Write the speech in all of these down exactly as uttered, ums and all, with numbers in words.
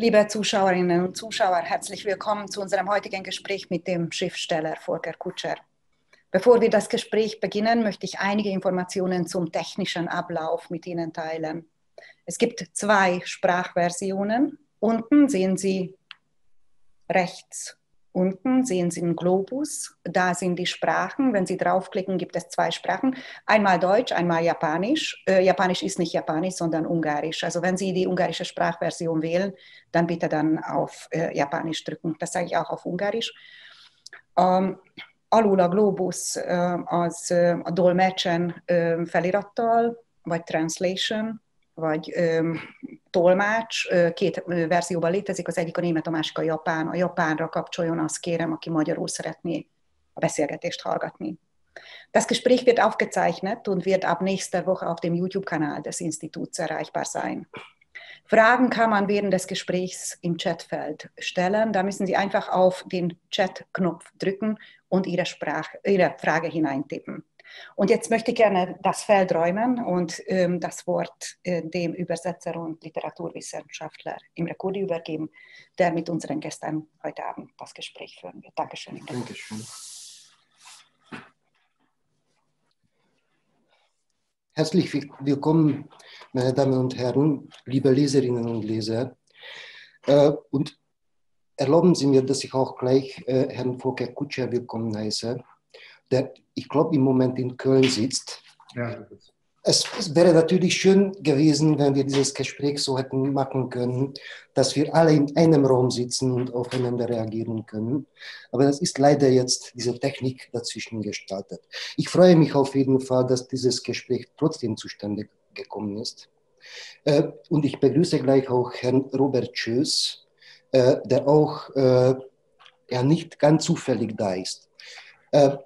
Liebe Zuschauerinnen und Zuschauer, herzlich willkommen zu unserem heutigen Gespräch mit dem Schriftsteller Volker Kutscher. Bevor wir das Gespräch beginnen, möchte ich einige Informationen zum technischen Ablauf mit Ihnen teilen. Es gibt zwei Sprachversionen. Unten sehen Sie, rechts unten sehen Sie einen Globus. Da sind die Sprachen. Wenn Sie draufklicken, gibt es zwei Sprachen. Einmal Deutsch, einmal Japanisch. Äh, Japanisch ist nicht Japanisch, sondern Ungarisch. Also wenn Sie die ungarische Sprachversion wählen, dann bitte dann auf äh, Japanisch drücken. Das sage ich auch auf Ungarisch. Ähm, alul a Globus äh, az äh, a dolmecsen äh, felirattal, vagy translation, vagy ö, tolmács, két verzióban létezik, az egyik a német, a másik a japán. A japánra kapcsoljon, azt kérem, aki magyarul szeretné a beszélgetést hallgatni. Das Gespräch wird aufgezeichnet und wird ab nächster Woche auf dem YouTube-Kanal des Instituts erreichbar sein. Fragen kann man während des Gesprächs im Chatfeld stellen. Da müssen Sie einfach auf den Chat-Knopf drücken und Ihre, Sprach, Ihre Frage hineintippen. Und jetzt möchte ich gerne das Feld räumen und ähm, das Wort äh, dem Übersetzer und Literaturwissenschaftler Imre Kurdi übergeben, der mit unseren Gästen heute Abend das Gespräch führen wird. Dankeschön. Imre. Dankeschön. Herzlich willkommen, meine Damen und Herren, liebe Leserinnen und Leser. Äh, und erlauben Sie mir, dass ich auch gleich äh, Herrn Volker Kutscher willkommen heiße, der, ich glaube, im Moment in Köln sitzt. Ja. Es, es wäre natürlich schön gewesen, wenn wir dieses Gespräch so hätten machen können, dass wir alle in einem Raum sitzen und aufeinander reagieren können. Aber das ist leider jetzt diese Technik dazwischen gestaltet. Ich freue mich auf jeden Fall, dass dieses Gespräch trotzdem zustande gekommen ist. Äh, und ich begrüße gleich auch Herrn Robert Csősz, äh, der auch äh, ja, nicht ganz zufällig da ist. Äh,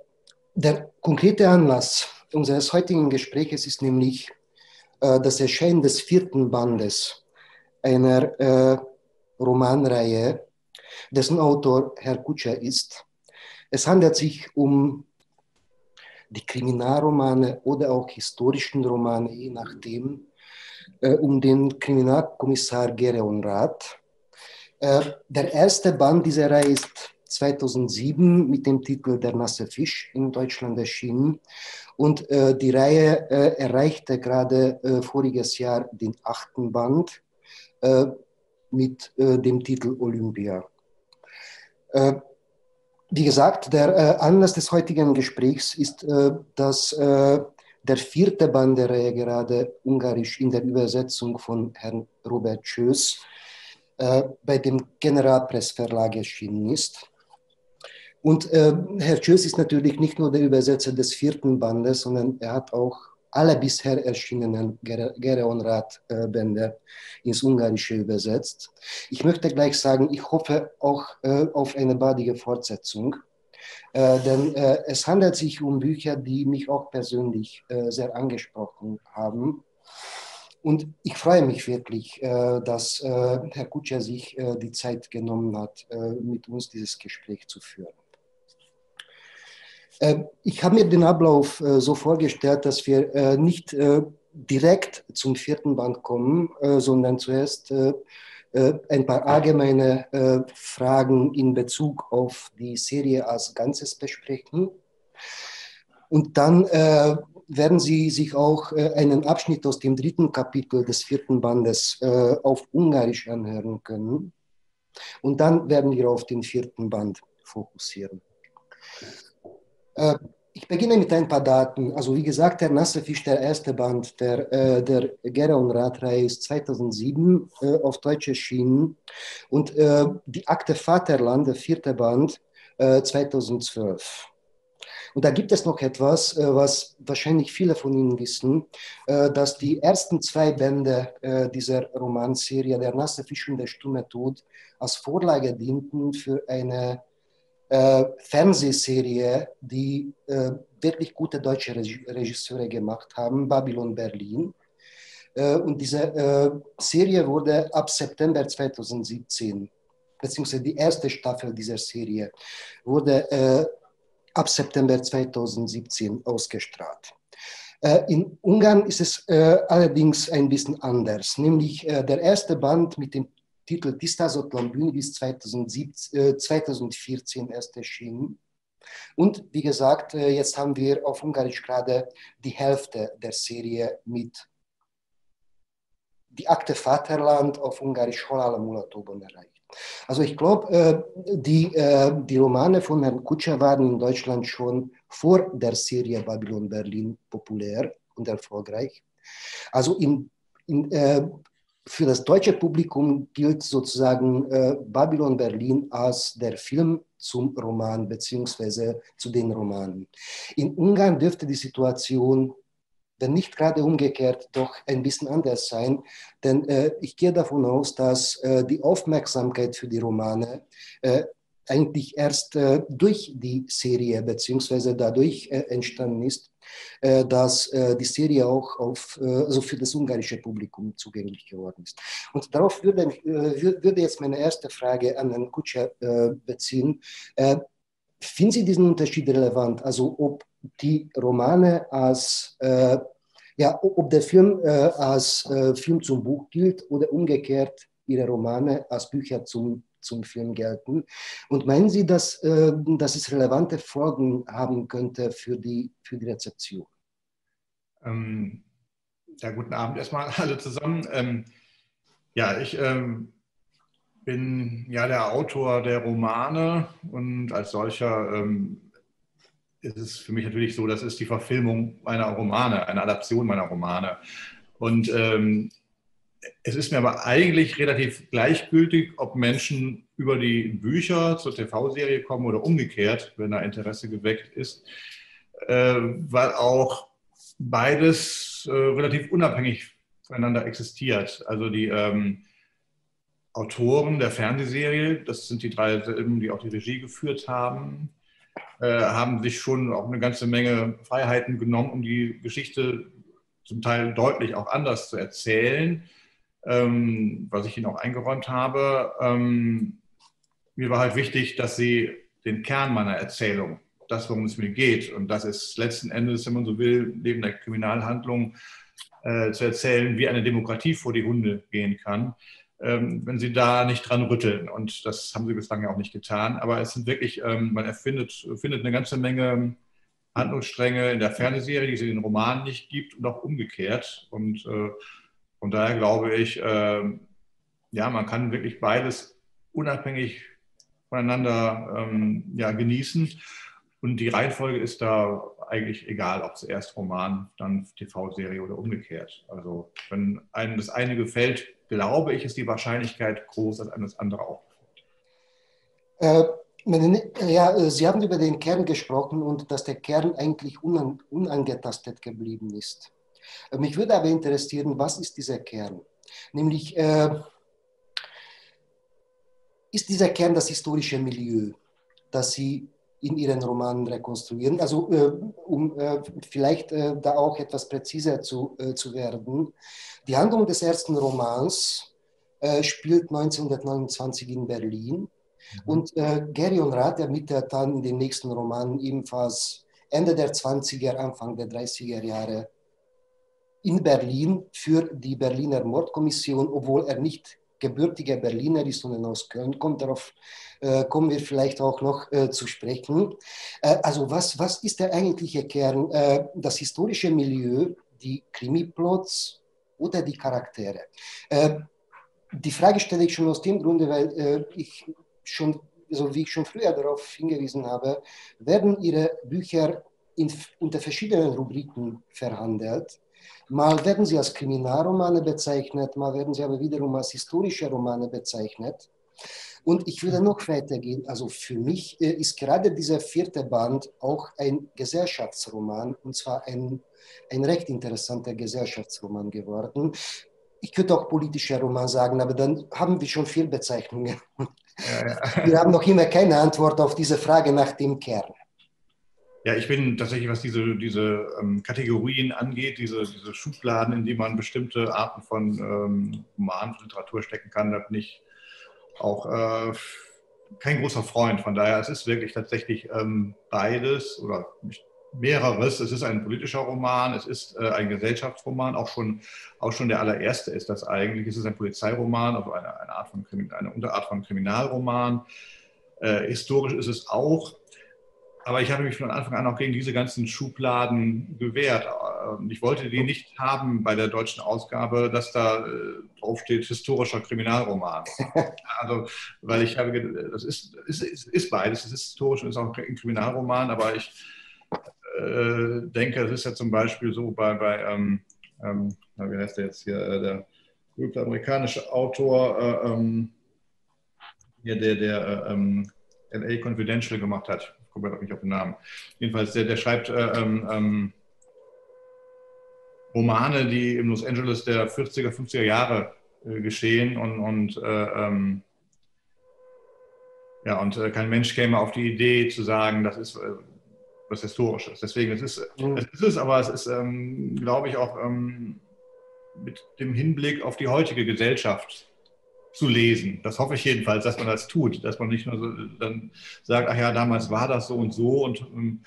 Der konkrete Anlass unseres heutigen Gesprächs ist nämlich äh, das Erscheinen des vierten Bandes einer äh, Romanreihe, dessen Autor Herr Kutscher ist. Es handelt sich um die Kriminalromane oder auch historischen Romane, je nachdem, äh, um den Kriminalkommissar Gereon Rath. Äh, der erste Band dieser Reihe ist zweitausendsieben mit dem Titel Der Nasse Fisch in Deutschland erschienen und äh, die Reihe äh, erreichte gerade äh, voriges Jahr den achten Band äh, mit äh, dem Titel Olympia. Äh, wie gesagt, der äh, Anlass des heutigen Gesprächs ist, äh, dass äh, der vierte Band der Reihe gerade ungarisch in der Übersetzung von Herrn Robert Csősz äh, bei dem Generalpressverlag erschienen ist. Und äh, Herr Csősz ist natürlich nicht nur der Übersetzer des vierten Bandes, sondern er hat auch alle bisher erschienenen Gereon Rath-Bände ins Ungarische übersetzt. Ich möchte gleich sagen, ich hoffe auch äh, auf eine baldige Fortsetzung, äh, denn äh, es handelt sich um Bücher, die mich auch persönlich äh, sehr angesprochen haben. Und ich freue mich wirklich, äh, dass äh, Herr Kutscher sich äh, die Zeit genommen hat, äh, mit uns dieses Gespräch zu führen. Ich habe mir den Ablauf so vorgestellt, dass wir nicht direkt zum vierten Band kommen, sondern zuerst ein paar allgemeine Fragen in Bezug auf die Serie als Ganzes besprechen. Und dann werden Sie sich auch einen Abschnitt aus dem dritten Kapitel des vierten Bandes auf Ungarisch anhören können. Und dann werden wir auf den vierten Band fokussieren. Ich beginne mit ein paar Daten. Also wie gesagt, der Nasse Fisch, der erste Band der, der Gereon Rath-Reihe ist zweitausendsieben auf Deutsch erschienen und die Akte Vaterland, der vierte Band, zweitausendzwölf. Und da gibt es noch etwas, was wahrscheinlich viele von Ihnen wissen, dass die ersten zwei Bände dieser Romanserie, der Nasse Fisch und der stumme Tod, als Vorlage dienten für eine Fernsehserie, die äh, wirklich gute deutsche Regisseure gemacht haben, Babylon Berlin. Äh, und diese äh, Serie wurde ab September zweitausendsiebzehn, beziehungsweise die erste Staffel dieser Serie, wurde äh, ab September zweitausendsiebzehn ausgestrahlt. Äh, in Ungarn ist es äh, allerdings ein bisschen anders, nämlich äh, der erste Band mit dem Titel "Dies Land" bis zweitausendvierzehn erst erschienen. Und wie gesagt, jetzt haben wir auf Ungarisch gerade die Hälfte der Serie mit Die Akte Vaterland auf Ungarisch Halál Mulatoban erreicht. Also ich glaube, die, die Romane von Herrn Kutscher waren in Deutschland schon vor der Serie Babylon Berlin populär und erfolgreich. Also in, in, für das deutsche Publikum gilt sozusagen Babylon Berlin als der Film zum Roman bzw. zu den Romanen. In Ungarn dürfte die Situation, wenn nicht gerade umgekehrt, doch ein bisschen anders sein. Denn äh, ich gehe davon aus, dass äh, die Aufmerksamkeit für die Romane äh, eigentlich erst äh, durch die Serie bzw. dadurch äh, entstanden ist, äh, dass äh, die Serie auch auf, äh, also für das ungarische Publikum zugänglich geworden ist. Und darauf würde, äh, würde jetzt meine erste Frage an Herrn Kutscher äh, beziehen. Äh, finden Sie diesen Unterschied relevant? Also ob die Romane als äh, ja, ob der Film äh, als äh, Film zum Buch gilt oder umgekehrt ihre Romane als Bücher zum, zum Film gelten. Und meinen Sie, dass, äh, dass es relevante Folgen haben könnte für die, für die Rezeption? Ähm, ja, guten Abend erstmal alle zusammen. Ähm, ja, ich ähm, bin ja der Autor der Romane und als solcher ähm, ist es für mich natürlich so, das ist die Verfilmung meiner Romane, eine Adaption meiner Romane. Und ähm, es ist mir aber eigentlich relativ gleichgültig, ob Menschen über die Bücher zur T V-Serie kommen oder umgekehrt, wenn da Interesse geweckt ist, äh, weil auch beides äh, relativ unabhängig voneinander existiert. Also die ähm, Autoren der Fernsehserie, das sind die drei selben, die auch die Regie geführt haben, haben sich schon auch eine ganze Menge Freiheiten genommen, um die Geschichte zum Teil deutlich auch anders zu erzählen, ähm, was ich ihnen auch eingeräumt habe. Ähm, mir war halt wichtig, dass sie den Kern meiner Erzählung, das, worum es mir geht, und das ist letzten Endes, wenn man so will, neben der Kriminalhandlung äh, zu erzählen, wie eine Demokratie vor die Hunde gehen kann, wenn sie da nicht dran rütteln. Und das haben sie bislang ja auch nicht getan. Aber es sind wirklich, man erfindet, findet eine ganze Menge Handlungsstränge in der Fernsehserie, die es in den Romanen nicht gibt und auch umgekehrt. Und von daher glaube ich, ja, man kann wirklich beides unabhängig voneinander ja, genießen. Und die Reihenfolge ist da eigentlich egal, ob zuerst Roman, dann T V-Serie oder umgekehrt. Also wenn einem das eine gefällt, glaube ich, ist die Wahrscheinlichkeit groß, dass einem das andere auch gefällt. Äh, ja, Sie haben über den Kern gesprochen und dass der Kern eigentlich unan, unangetastet geblieben ist. Mich würde aber interessieren, was ist dieser Kern? Nämlich, äh, ist dieser Kern das historische Milieu, das Sie in ihren Romanen rekonstruieren. Also äh, um äh, vielleicht äh, da auch etwas präziser zu, äh, zu werden. Die Handlung des ersten Romans äh, spielt neunzehnhundertneunundzwanzig in Berlin. Mhm. Und äh, Gereon Rath ermittelt dann in den nächsten Romanen ebenfalls Ende der zwanziger, Anfang der dreißiger Jahre in Berlin für die Berliner Mordkommission, obwohl er nicht gebürtiger Berliner ist und aus Köln kommt. Darauf äh, kommen wir vielleicht auch noch äh, zu sprechen. Äh, also was, was ist der eigentliche Kern? Äh, das historische Milieu, die Krimiplots oder die Charaktere? Äh, die Frage stelle ich schon aus dem Grunde, weil äh, ich schon, so wie ich schon früher darauf hingewiesen habe, werden Ihre Bücher in, unter verschiedenen Rubriken verhandelt. Mal werden sie als Kriminalromane bezeichnet, mal werden sie aber wiederum als historische Romane bezeichnet. Und ich würde noch weitergehen. Also für mich ist gerade dieser vierte Band auch ein Gesellschaftsroman, und zwar ein, ein recht interessanter Gesellschaftsroman geworden. Ich könnte auch politischer Roman sagen, aber dann haben wir schon viele Bezeichnungen. Ja, ja. Wir haben noch immer keine Antwort auf diese Frage nach dem Kern. Ja, ich bin tatsächlich, was diese, diese ähm, Kategorien angeht, diese, diese Schubladen, in die man bestimmte Arten von ähm, Romanen, von Literatur stecken kann, da bin ich auch äh, kein großer Freund. Von daher, es ist wirklich tatsächlich ähm, beides, oder nicht mehreres. Es ist ein politischer Roman, es ist äh, ein Gesellschaftsroman, auch schon, auch schon der allererste ist das eigentlich. Es ist ein Polizeiroman, also eine, eine, Art von Krimi- eine Unterart von Kriminalroman. Äh, historisch ist es auch. Aber ich habe mich von Anfang an auch gegen diese ganzen Schubladen gewehrt. Ich wollte die nicht haben bei der deutschen Ausgabe, dass da draufsteht historischer Kriminalroman. Also, weil ich habe, das ist, ist, ist beides, es ist historisch und ist auch ein Kriminalroman, aber ich äh, denke, das ist ja zum Beispiel so bei, bei ähm, ähm, wie heißt der jetzt hier, äh, der berühmte amerikanische Autor, äh, ähm, der, der, der äh, ähm, L A Confidential gemacht hat. Ich komme nicht auf den Namen. Jedenfalls, der, der schreibt äh, ähm, Romane, die im Los Angeles der vierziger, fünfziger Jahre äh, geschehen und, und, äh, ähm, ja, und äh, kein Mensch käme auf die Idee zu sagen, das ist äh, was Historisches. Deswegen, es ist, mhm. es ist es, aber es ist, ähm, glaube ich, auch ähm, mit dem Hinblick auf die heutige Gesellschaft zu lesen. Das hoffe ich jedenfalls, dass man das tut, dass man nicht nur so dann sagt, ach ja, damals war das so und so und ähm,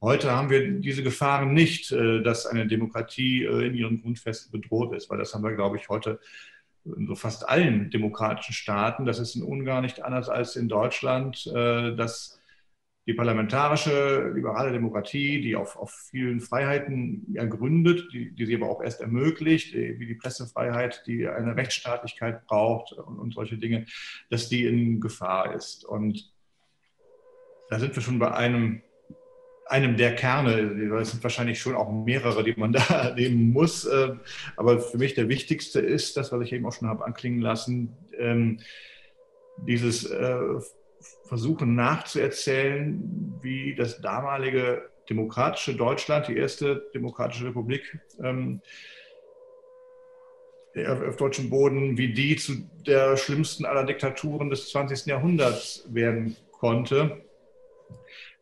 heute haben wir diese Gefahren nicht, äh, dass eine Demokratie äh, in ihren Grundfesten bedroht ist, weil das haben wir, glaube ich, heute in so fast allen demokratischen Staaten. Das ist in Ungarn nicht anders als in Deutschland, äh, dass die parlamentarische, liberale Demokratie, die auf, auf vielen Freiheiten ja gründet, die, die sie aber auch erst ermöglicht, wie die Pressefreiheit, die eine Rechtsstaatlichkeit braucht und, und solche Dinge, dass die in Gefahr ist. Und da sind wir schon bei einem, einem der Kerne. Das sind wahrscheinlich schon auch mehrere, die man da nehmen muss. Aber für mich der wichtigste ist, das, was ich eben auch schon habe anklingen lassen, dieses versuchen nachzuerzählen, wie das damalige demokratische Deutschland, die erste demokratische Republik ähm, auf deutschem Boden, wie die zu der schlimmsten aller Diktaturen des zwanzigsten Jahrhunderts werden konnte.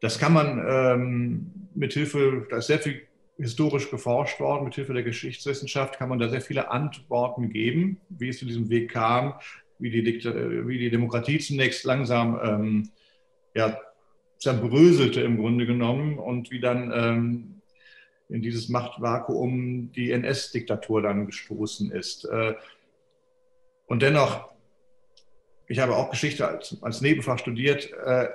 Das kann man ähm, mit Hilfe, da ist sehr viel historisch geforscht worden, mit Hilfe der Geschichtswissenschaft kann man da sehr viele Antworten geben, wie es zu diesem Weg kam, Wie die, wie die Demokratie zunächst langsam ähm, ja, zerbröselte im Grunde genommen und wie dann ähm, in dieses Machtvakuum die N S-Diktatur dann gestoßen ist. Äh, und dennoch, ich habe auch Geschichte als, als Nebenfach studiert, äh,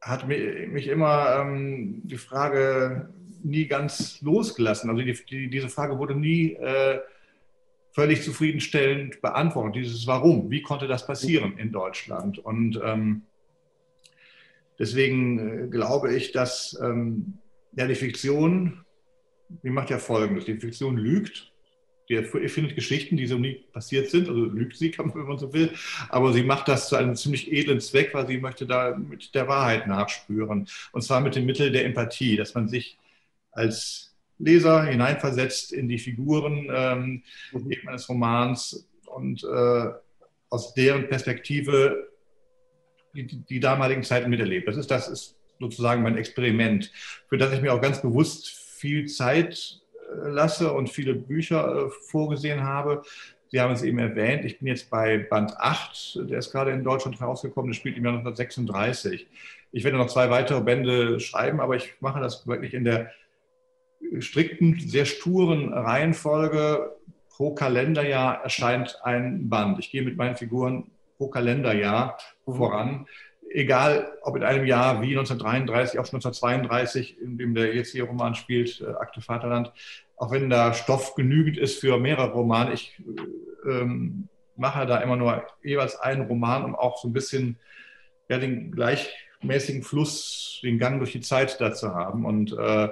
hat mich, mich immer ähm, die Frage nie ganz losgelassen. Also die, die, diese Frage wurde nie äh, völlig zufriedenstellend beantwortet, dieses Warum, wie konnte das passieren in Deutschland? Und ähm, deswegen glaube ich, dass ähm, ja, die Fiktion, die macht ja Folgendes, die Fiktion lügt, die erfindet Geschichten, die so nie passiert sind, also lügt sie, wenn man so will, aber sie macht das zu einem ziemlich edlen Zweck, weil sie möchte da mit der Wahrheit nachspüren, und zwar mit dem Mittel der Empathie, dass man sich als Leser hineinversetzt in die Figuren ähm, mhm. eines Romans und äh, aus deren Perspektive die, die damaligen Zeiten miterlebt. Das ist, das ist sozusagen mein Experiment, für das ich mir auch ganz bewusst viel Zeit äh, lasse und viele Bücher äh, vorgesehen habe. Sie haben es eben erwähnt, ich bin jetzt bei Band acht, der ist gerade in Deutschland herausgekommen, das spielt im Jahr neunzehnhundertsechsunddreißig. Ich werde noch zwei weitere Bände schreiben, aber ich mache das wirklich in der strikten, sehr sturen Reihenfolge. Pro Kalenderjahr erscheint ein Band. Ich gehe mit meinen Figuren pro Kalenderjahr voran. Egal, ob in einem Jahr wie neunzehnhundertdreiunddreißig, auch schon neunzehnhundertzweiunddreißig, in dem der jetzige Roman spielt, äh, Akte Vaterland, auch wenn da Stoff genügend ist für mehrere Romane. Ich ähm, mache da immer nur jeweils einen Roman, um auch so ein bisschen ja, den gleichmäßigen Fluss, den Gang durch die Zeit da zu haben. Und äh,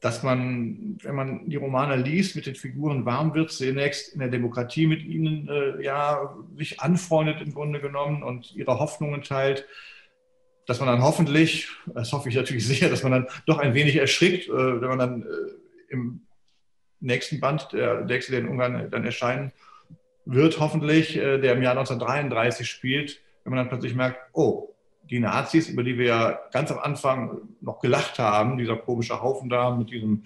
dass man, wenn man die Romane liest, mit den Figuren warm wird, zunächst in der Demokratie mit ihnen äh, ja, sich anfreundet im Grunde genommen und ihre Hoffnungen teilt, dass man dann hoffentlich, das hoffe ich natürlich sehr, dass man dann doch ein wenig erschrickt, äh, wenn man dann äh, im nächsten Band, der, der in Ungarn dann erscheinen wird, hoffentlich, äh, der im Jahr neunzehnhundertdreiunddreißig spielt, wenn man dann plötzlich merkt, oh, die Nazis, über die wir ja ganz am Anfang noch gelacht haben, dieser komische Haufen da mit diesem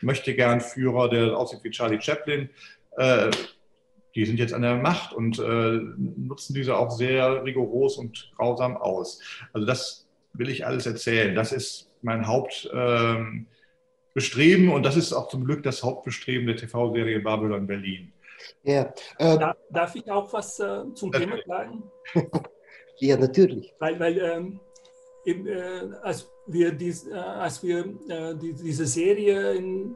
Möchtegern-Führer, der aussieht wie Charlie Chaplin, äh, die sind jetzt an der Macht und äh, nutzen diese auch sehr rigoros und grausam aus. Also das will ich alles erzählen. Das ist mein Hauptbestreben ähm, und das ist auch zum Glück das Hauptbestreben der T V-Serie Babylon Berlin. Ja. Äh, darf, darf ich auch was äh, zum natürlich. Thema sagen? Ja, natürlich. Weil, weil ähm, eben, äh, als wir, dies, äh, als wir äh, die, diese Serie in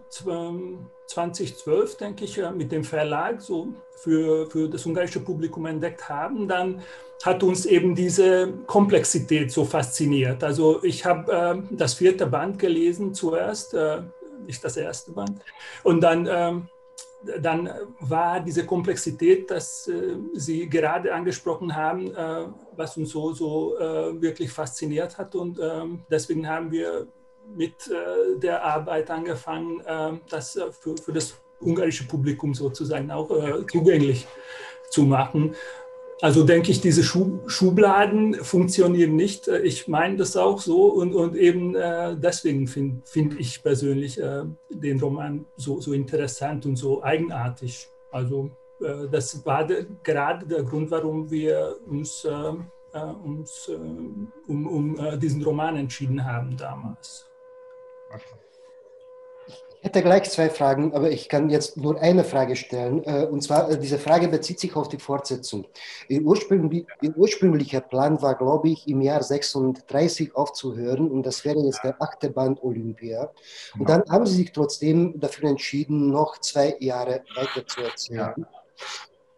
zwanzig zwölf, denke ich, äh, mit dem Verlag so für, für das ungarische Publikum entdeckt haben, dann hat uns eben diese Komplexität so fasziniert. Also ich habe äh, das vierte Band gelesen zuerst, äh, nicht das erste Band, und dann... Äh, dann war diese Komplexität, dass äh, Sie gerade angesprochen haben, äh, was uns so, so äh, wirklich fasziniert hat. Und äh, deswegen haben wir mit äh, der Arbeit angefangen, äh, das äh, für, für das ungarische Publikum sozusagen auch äh, zugänglich zu machen. Also denke ich, diese Schub Schubladen funktionieren nicht. Ich meine das auch so und, und eben äh, deswegen finde find ich persönlich äh, den Roman so, so interessant und so eigenartig. Also äh, das war de, gerade der Grund, warum wir uns, äh, uns äh, um, um äh, diesen Roman entschieden haben damals. Ich hätte gleich zwei Fragen, aber ich kann jetzt nur eine Frage stellen. Und zwar, diese Frage bezieht sich auf die Fortsetzung. Ihr ursprünglicher Plan war, glaube ich, im Jahr sechsunddreißig aufzuhören und das wäre jetzt der achte Band Olympia. Und dann haben Sie sich trotzdem dafür entschieden, noch zwei Jahre weiter zu erzählen. Ja.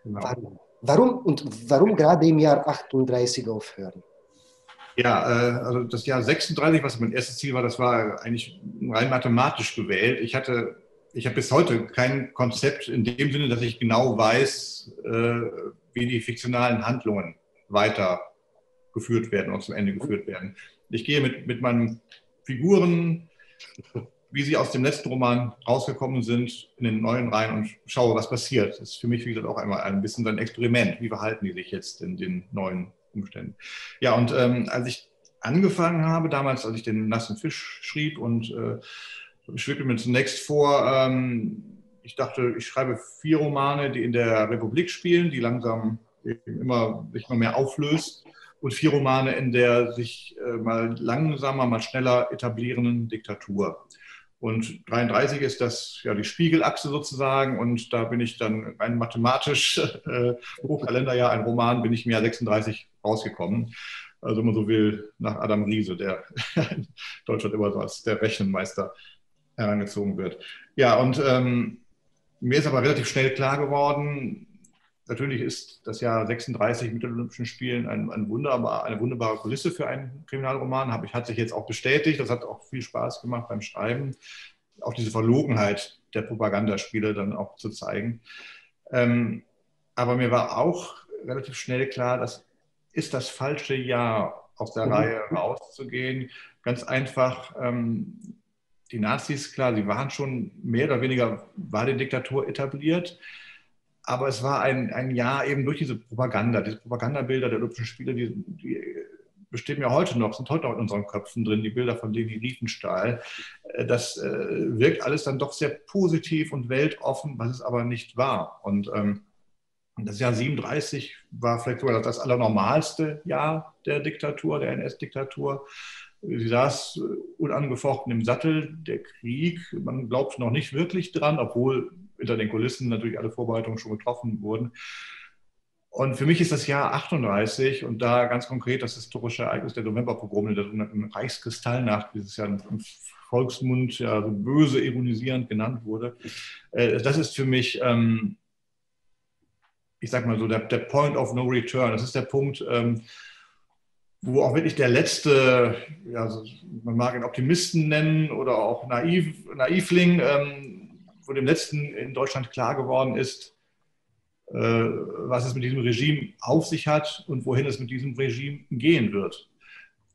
Genau. Warum? Warum und warum gerade im Jahr achtunddreißig aufhören? Ja, also das Jahr sechsunddreißig, was mein erstes Ziel war, das war eigentlich rein mathematisch gewählt. Ich hatte, ich habe bis heute kein Konzept in dem Sinne, dass ich genau weiß, wie die fiktionalen Handlungen weitergeführt werden und zum Ende geführt werden. Ich gehe mit, mit meinen Figuren, wie sie aus dem letzten Roman rausgekommen sind, in den neuen rein und schaue, was passiert. Das ist für mich, wie gesagt, auch einmal ein bisschen so ein Experiment. Wie verhalten die sich jetzt in den neuen Umständen. Ja, und ähm, als ich angefangen habe, damals, als ich den Nassen Fisch schrieb und äh, ich schwebte mir zunächst vor, ähm, ich dachte, ich schreibe vier Romane, die in der Republik spielen, die langsam eben immer sich mal mehr auflöst und vier Romane in der sich äh, mal langsamer, mal schneller etablierenden Diktatur. Und dreiunddreißig ist das ja die Spiegelachse sozusagen und da bin ich dann rein mathematisch, äh, pro Kalenderjahr ein Roman, bin ich im Jahr sechsunddreißig rausgekommen. Also wenn man so will, nach Adam Riese, der in Deutschland immer so als der Rechenmeister herangezogen wird. Ja, und ähm, mir ist aber relativ schnell klar geworden, natürlich ist das Jahr sechsunddreißig mit den Olympischen Spielen ein, ein wunderbar, eine wunderbare Kulisse für einen Kriminalroman. Hab ich, hat sich jetzt auch bestätigt. Das hat auch viel Spaß gemacht beim Schreiben, auch diese Verlogenheit der Propagandaspiele dann auch zu zeigen. Ähm, aber mir war auch relativ schnell klar, das ist das falsche Jahr, aus der mhm. Reihe rauszugehen. Ganz einfach, ähm, die Nazis, klar, sie waren schon mehr oder weniger, war die Diktatur etabliert. Aber es war ein, ein Jahr eben durch diese Propaganda, diese Propagandabilder der Olympischen Spiele, die, die bestehen ja heute noch, sind heute noch in unseren Köpfen drin, die Bilder von Leni Riefenstahl. Das äh, wirkt alles dann doch sehr positiv und weltoffen, was es aber nicht war. Und ähm, das Jahr siebenunddreißig war vielleicht sogar das allernormalste Jahr der Diktatur, der N S-Diktatur. Sie saß unangefochten im Sattel, der Krieg, man glaubt noch nicht wirklich dran, obwohl hinter den Kulissen natürlich alle Vorbereitungen schon getroffen wurden. Und für mich ist das Jahr achtunddreißig und da ganz konkret das historische Ereignis der Novemberpogrome, der Reichskristallnacht, wie es ja im Volksmund ja so böse ironisierend genannt wurde. Das ist für mich, ich sag mal so, der, der Point of No Return. Das ist der Punkt, wo auch wirklich der letzte, ja, man mag ihn Optimisten nennen oder auch naiv, Naivling, wo dem Letzten in Deutschland klar geworden ist, äh, was es mit diesem Regime auf sich hat und wohin es mit diesem Regime gehen wird.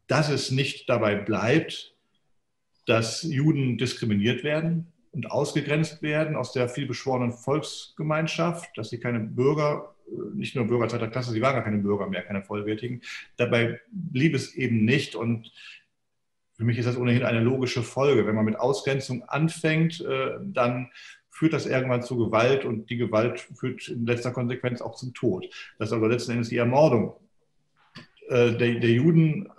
Dass es nicht dabei bleibt, dass Juden diskriminiert werden und ausgegrenzt werden aus der vielbeschworenen Volksgemeinschaft, dass sie keine Bürger, nicht nur Bürger zweiter Klasse, sie waren gar keine Bürger mehr, keine Vollwertigen. Dabei blieb es eben nicht und für mich ist das ohnehin eine logische Folge. Wenn man mit Ausgrenzung anfängt, dann führt das irgendwann zu Gewalt und die Gewalt führt in letzter Konsequenz auch zum Tod. Das ist aber letzten Endes die Ermordung der Juden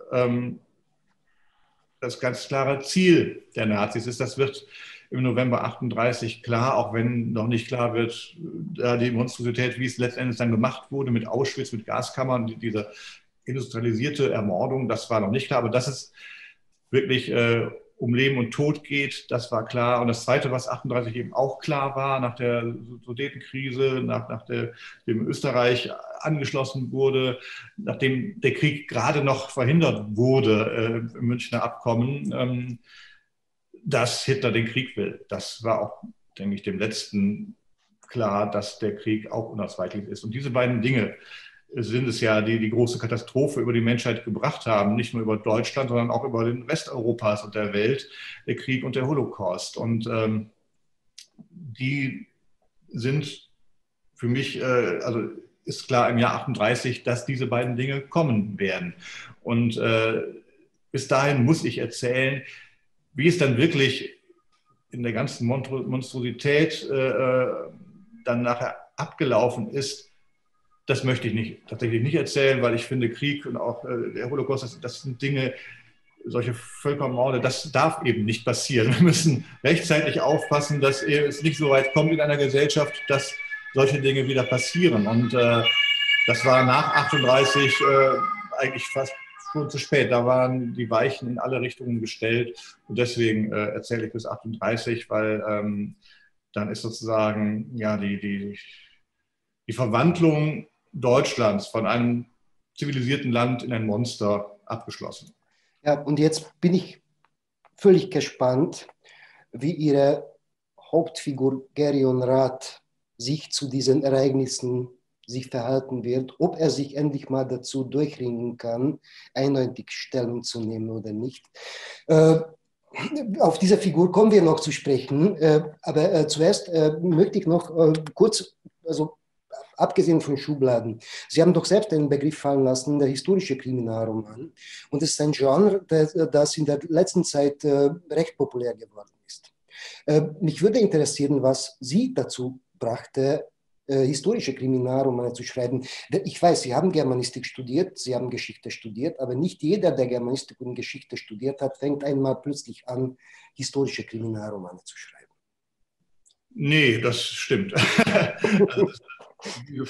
das ganz klare Ziel der Nazis ist. Das wird im November achtunddreißig klar, auch wenn noch nicht klar wird, da die Monstrosität, wie es letztendlich dann gemacht wurde, mit Auschwitz, mit Gaskammern, diese industrialisierte Ermordung, das war noch nicht klar. Aber dass es wirklich äh, um Leben und Tod geht, das war klar. Und das Zweite, was achtunddreißig eben auch klar war, nach der Sudetenkrise, nach, nach der, dem Österreich angeschlossen wurde, nachdem der Krieg gerade noch verhindert wurde äh, im Münchner Abkommen, ähm, dass Hitler den Krieg will. Das war auch, denke ich, dem Letzten klar, dass der Krieg auch unausweichlich ist. Und diese beiden Dinge sind es ja, die die große Katastrophe über die Menschheit gebracht haben, nicht nur über Deutschland, sondern auch über den Rest Europas und der Welt, der Krieg und der Holocaust. Und ähm, die sind für mich, äh, also ist klar im Jahr achtunddreißig, dass diese beiden Dinge kommen werden. Und äh, bis dahin muss ich erzählen, wie es dann wirklich in der ganzen Monstrosität äh, dann nachher abgelaufen ist. Das möchte ich nicht, tatsächlich nicht erzählen, weil ich finde, Krieg und auch äh, der Holocaust, das, das sind Dinge, solche Völkermorde, das darf eben nicht passieren. Wir müssen rechtzeitig aufpassen, dass es nicht so weit kommt in einer Gesellschaft, dass solche Dinge wieder passieren. Und äh, das war nach achtunddreißig äh, eigentlich fast schon zu spät. Da waren die Weichen in alle Richtungen gestellt. Und deswegen äh, erzähle ich bis achtunddreißig, weil ähm, dann ist sozusagen ja die, die, die Verwandlung Deutschlands von einem zivilisierten Land in ein Monster abgeschlossen. Ja, und jetzt bin ich völlig gespannt, wie Ihre Hauptfigur Gereon Rath sich zu diesen Ereignissen sich verhalten wird, ob er sich endlich mal dazu durchringen kann, eindeutig Stellung zu nehmen oder nicht. Äh, auf diese Figur kommen wir noch zu sprechen, äh, aber äh, zuerst äh, möchte ich noch äh, kurz, also abgesehen von Schubladen. Sie haben doch selbst einen Begriff fallen lassen, der historische Kriminalroman. Und es ist ein Genre, das in der letzten Zeit recht populär geworden ist. Mich würde interessieren, was Sie dazu brachte, historische Kriminalromane zu schreiben. Ich weiß, Sie haben Germanistik studiert, Sie haben Geschichte studiert, aber nicht jeder, der Germanistik und Geschichte studiert hat, fängt einmal plötzlich an, historische Kriminalromane zu schreiben. Nee, das stimmt. Also das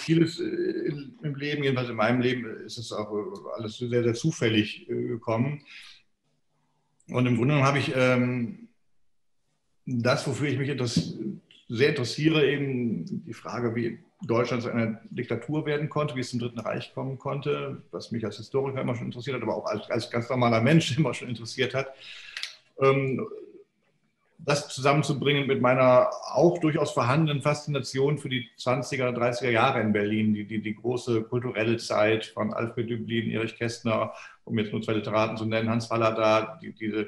vieles im Leben, jedenfalls in meinem Leben, ist es auch alles sehr, sehr zufällig gekommen. Und im Grunde genommen habe ich ähm, das, wofür ich mich interess sehr interessiere, eben die Frage, wie Deutschland zu einer Diktatur werden konnte, wie es zum Dritten Reich kommen konnte, was mich als Historiker immer schon interessiert hat, aber auch als, als ganz normaler Mensch immer schon interessiert hat. Ähm, Das zusammenzubringen mit meiner auch durchaus vorhandenen Faszination für die zwanziger, dreißiger Jahre in Berlin, die, die, die große kulturelle Zeit von Alfred Döblin, Erich Kästner, um jetzt nur zwei Literaten zu nennen, Hans Fallada, die, diese,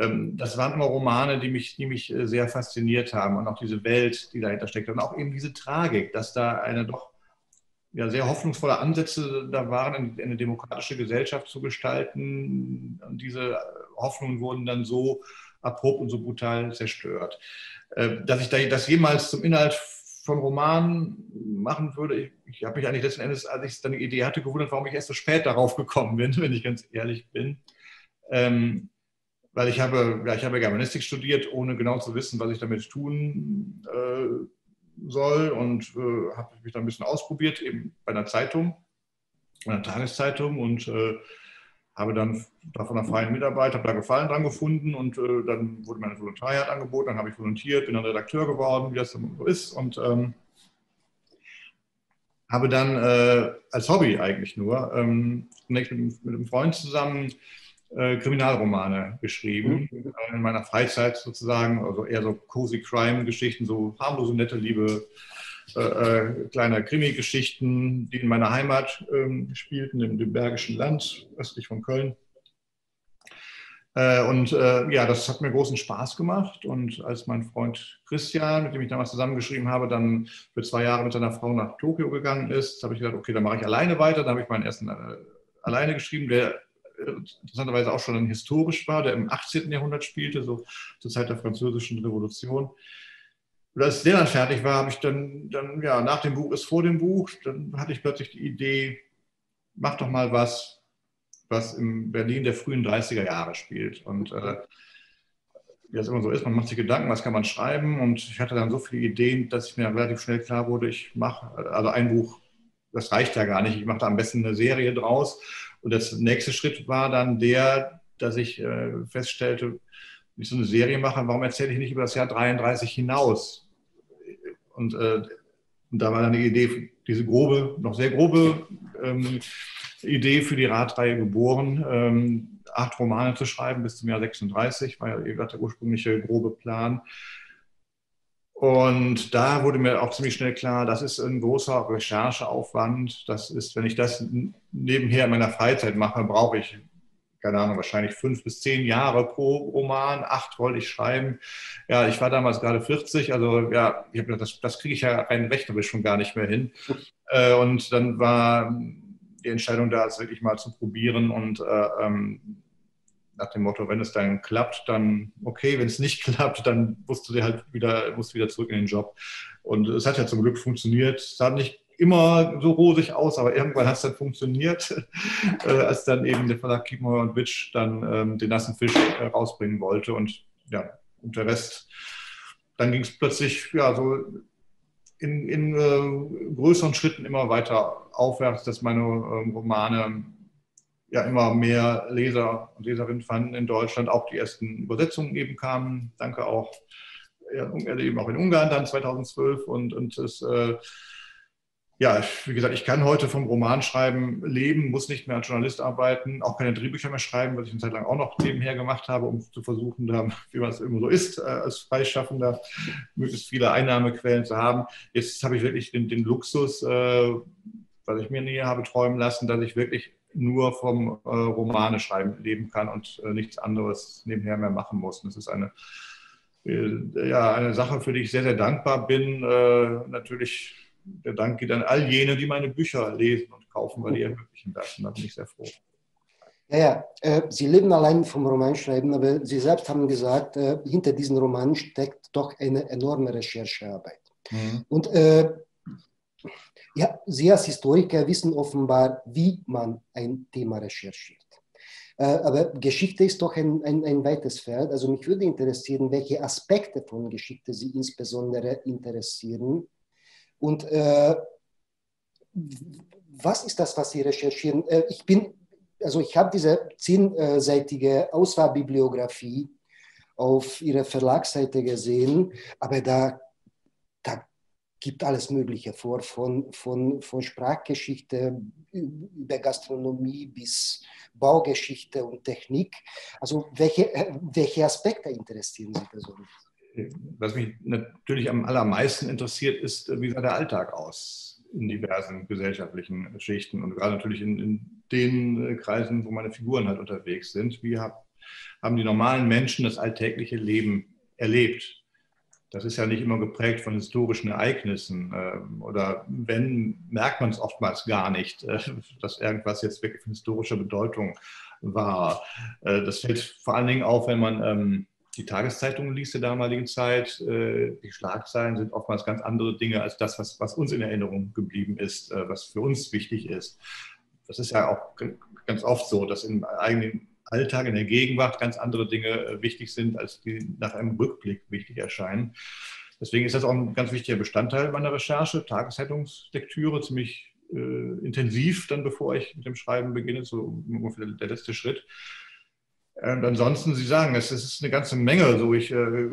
ähm, das waren immer Romane, die mich, die mich sehr fasziniert haben und auch diese Welt, die dahinter steckt und auch eben diese Tragik, dass da eine doch ja, sehr hoffnungsvolle Ansätze da waren, eine demokratische Gesellschaft zu gestalten und diese Hoffnungen wurden dann so abrupt und so brutal zerstört. Dass ich das jemals zum Inhalt von Romanen machen würde, ich, ich habe mich eigentlich letzten Endes, als ich dann die Idee hatte, gewundert, warum ich erst so spät darauf gekommen bin, wenn ich ganz ehrlich bin. Ähm, weil ich habe, ja, ich habe Germanistik studiert, ohne genau zu wissen, was ich damit tun äh, soll und äh, habe mich dann ein bisschen ausprobiert, eben bei einer Zeitung, einer Tageszeitung und äh, habe dann von einer freien Mitarbeit, habe da Gefallen dran gefunden und äh, dann wurde mein Volontariat angeboten, dann habe ich volontiert, bin dann Redakteur geworden, wie das dann so ist und ähm, habe dann äh, als Hobby eigentlich nur ähm, zunächst mit, mit einem Freund zusammen äh, Kriminalromane geschrieben, mhm. in meiner Freizeit sozusagen, also eher so cozy Crime-Geschichten, so harmlose, nette, liebe äh, äh, kleine Krimi-Geschichten, die in meiner Heimat äh, spielten, im, im Bergischen Land, östlich von Köln. Äh, und äh, ja, das hat mir großen Spaß gemacht. Und als mein Freund Christian, mit dem ich damals zusammengeschrieben habe, dann für zwei Jahre mit seiner Frau nach Tokio gegangen ist, habe ich gedacht, okay, dann mache ich alleine weiter. Dann habe ich meinen ersten äh, alleine geschrieben, der interessanterweise auch schon ein historisch war, der im achtzehnten Jahrhundert spielte, so zur Zeit der Französischen Revolution. Und als der dann fertig war, habe ich dann, dann, ja, nach dem Buch ist vor dem Buch, dann hatte ich plötzlich die Idee, mach doch mal was, was im Berlin der frühen dreißiger Jahre spielt. Und äh, wie das immer so ist, man macht sich Gedanken, was kann man schreiben. Und ich hatte dann so viele Ideen, dass ich mir relativ schnell klar wurde, ich mache, also ein Buch, das reicht ja gar nicht. Ich mache da am besten eine Serie draus. Und das nächste Schritt war dann der, dass ich äh, feststellte, wenn ich so eine Serie mache, warum erzähle ich nicht über das Jahr dreiunddreißig hinaus? Und, äh, und da war dann die Idee, diese grobe, noch sehr grobe ähm, Idee für die Rath-Reihe geboren, ähm, acht Romane zu schreiben bis zum Jahr sechsunddreißig, war ja der ursprüngliche grobe Plan. Und da wurde mir auch ziemlich schnell klar, das ist ein großer Rechercheaufwand. Das ist, wenn ich das nebenher in meiner Freizeit mache, brauche ich, keine Ahnung, wahrscheinlich fünf bis zehn Jahre pro Roman. Acht wollte ich schreiben. Ja, ich war damals gerade vierzig, also ja, ich habe gedacht, das, das kriege ich ja rein rechnerisch schon gar nicht mehr hin. Und dann war die Entscheidung da, es wirklich mal zu probieren und ähm, nach dem Motto, wenn es dann klappt, dann okay, wenn es nicht klappt, dann musst du dir halt wieder, musst wieder zurück in den Job. Und es hat ja zum Glück funktioniert. Es sah nicht immer so rosig aus, aber irgendwann hat es dann funktioniert, äh, als dann eben der Verlag Kiepenheuer und Witsch dann ähm, den Nassen Fisch äh, rausbringen wollte. Und ja, und der Rest, dann ging es plötzlich ja so in, in äh, größeren Schritten immer weiter aufwärts, dass meine äh, Romane ja immer mehr Leser und Leserinnen fanden in Deutschland, auch die ersten Übersetzungen eben kamen. Danke auch, ja, eben auch in Ungarn dann zweitausendzwölf. Und, und es, äh, ja, wie gesagt, ich kann heute vom Romanschreiben leben, muss nicht mehr als Journalist arbeiten, auch keine Drehbücher mehr schreiben, was ich eine Zeit lang auch noch nebenher gemacht habe, um zu versuchen, da, wie man es immer so ist, äh, als Freischaffender möglichst viele Einnahmequellen zu haben. Jetzt habe ich wirklich den, den Luxus, äh, was ich mir nie habe träumen lassen, dass ich wirklich nur vom äh, Romane schreiben leben kann und äh, nichts anderes nebenher mehr machen muss. Und das ist eine, äh, ja, eine Sache, für die ich sehr, sehr dankbar bin. Äh, natürlich, der Dank geht an all jene, die meine Bücher lesen und kaufen, weil die ermöglichen das. Und da bin ich sehr froh. Ja, ja. Äh, Sie leben allein vom Romanschreiben, aber Sie selbst haben gesagt, äh, hinter diesen Romanen steckt doch eine enorme Recherchearbeit. Mhm. Und äh, ja, Sie als Historiker wissen offenbar, wie man ein Thema recherchiert. Äh, aber Geschichte ist doch ein, ein, ein weites Feld. Also mich würde interessieren, welche Aspekte von Geschichte Sie insbesondere interessieren. Und äh, was ist das, was Sie recherchieren? Äh, ich bin, also ich habe diese zehnseitige Auswahlbibliografie auf Ihrer Verlagsseite gesehen, aber da gibt alles Mögliche vor, von, von, von Sprachgeschichte über Gastronomie bis Baugeschichte und Technik. Also welche, welche Aspekte interessieren Sie persönlich? Was mich natürlich am allermeisten interessiert, ist, wie sah der Alltag aus in diversen gesellschaftlichen Schichten und gerade natürlich in, in den Kreisen, wo meine Figuren halt unterwegs sind. Wie hab, haben die normalen Menschen das alltägliche Leben erlebt? Das ist ja nicht immer geprägt von historischen Ereignissen oder wenn, merkt man es oftmals gar nicht, dass irgendwas jetzt wirklich von historischer Bedeutung war. Das fällt vor allen Dingen auf, wenn man die Tageszeitungen liest der damaligen Zeit. Die Schlagzeilen sind oftmals ganz andere Dinge als das, was, was uns in Erinnerung geblieben ist, was für uns wichtig ist. Das ist ja auch ganz oft so, dass im eigenen Alltag, in der Gegenwart ganz andere Dinge wichtig sind, als die nach einem Rückblick wichtig erscheinen. Deswegen ist das auch ein ganz wichtiger Bestandteil meiner Recherche, Tageszeitungslektüre, ziemlich äh, intensiv, dann bevor ich mit dem Schreiben beginne, so ungefähr der letzte Schritt. Und ansonsten, Sie sagen, es ist eine ganze Menge. So ich, äh,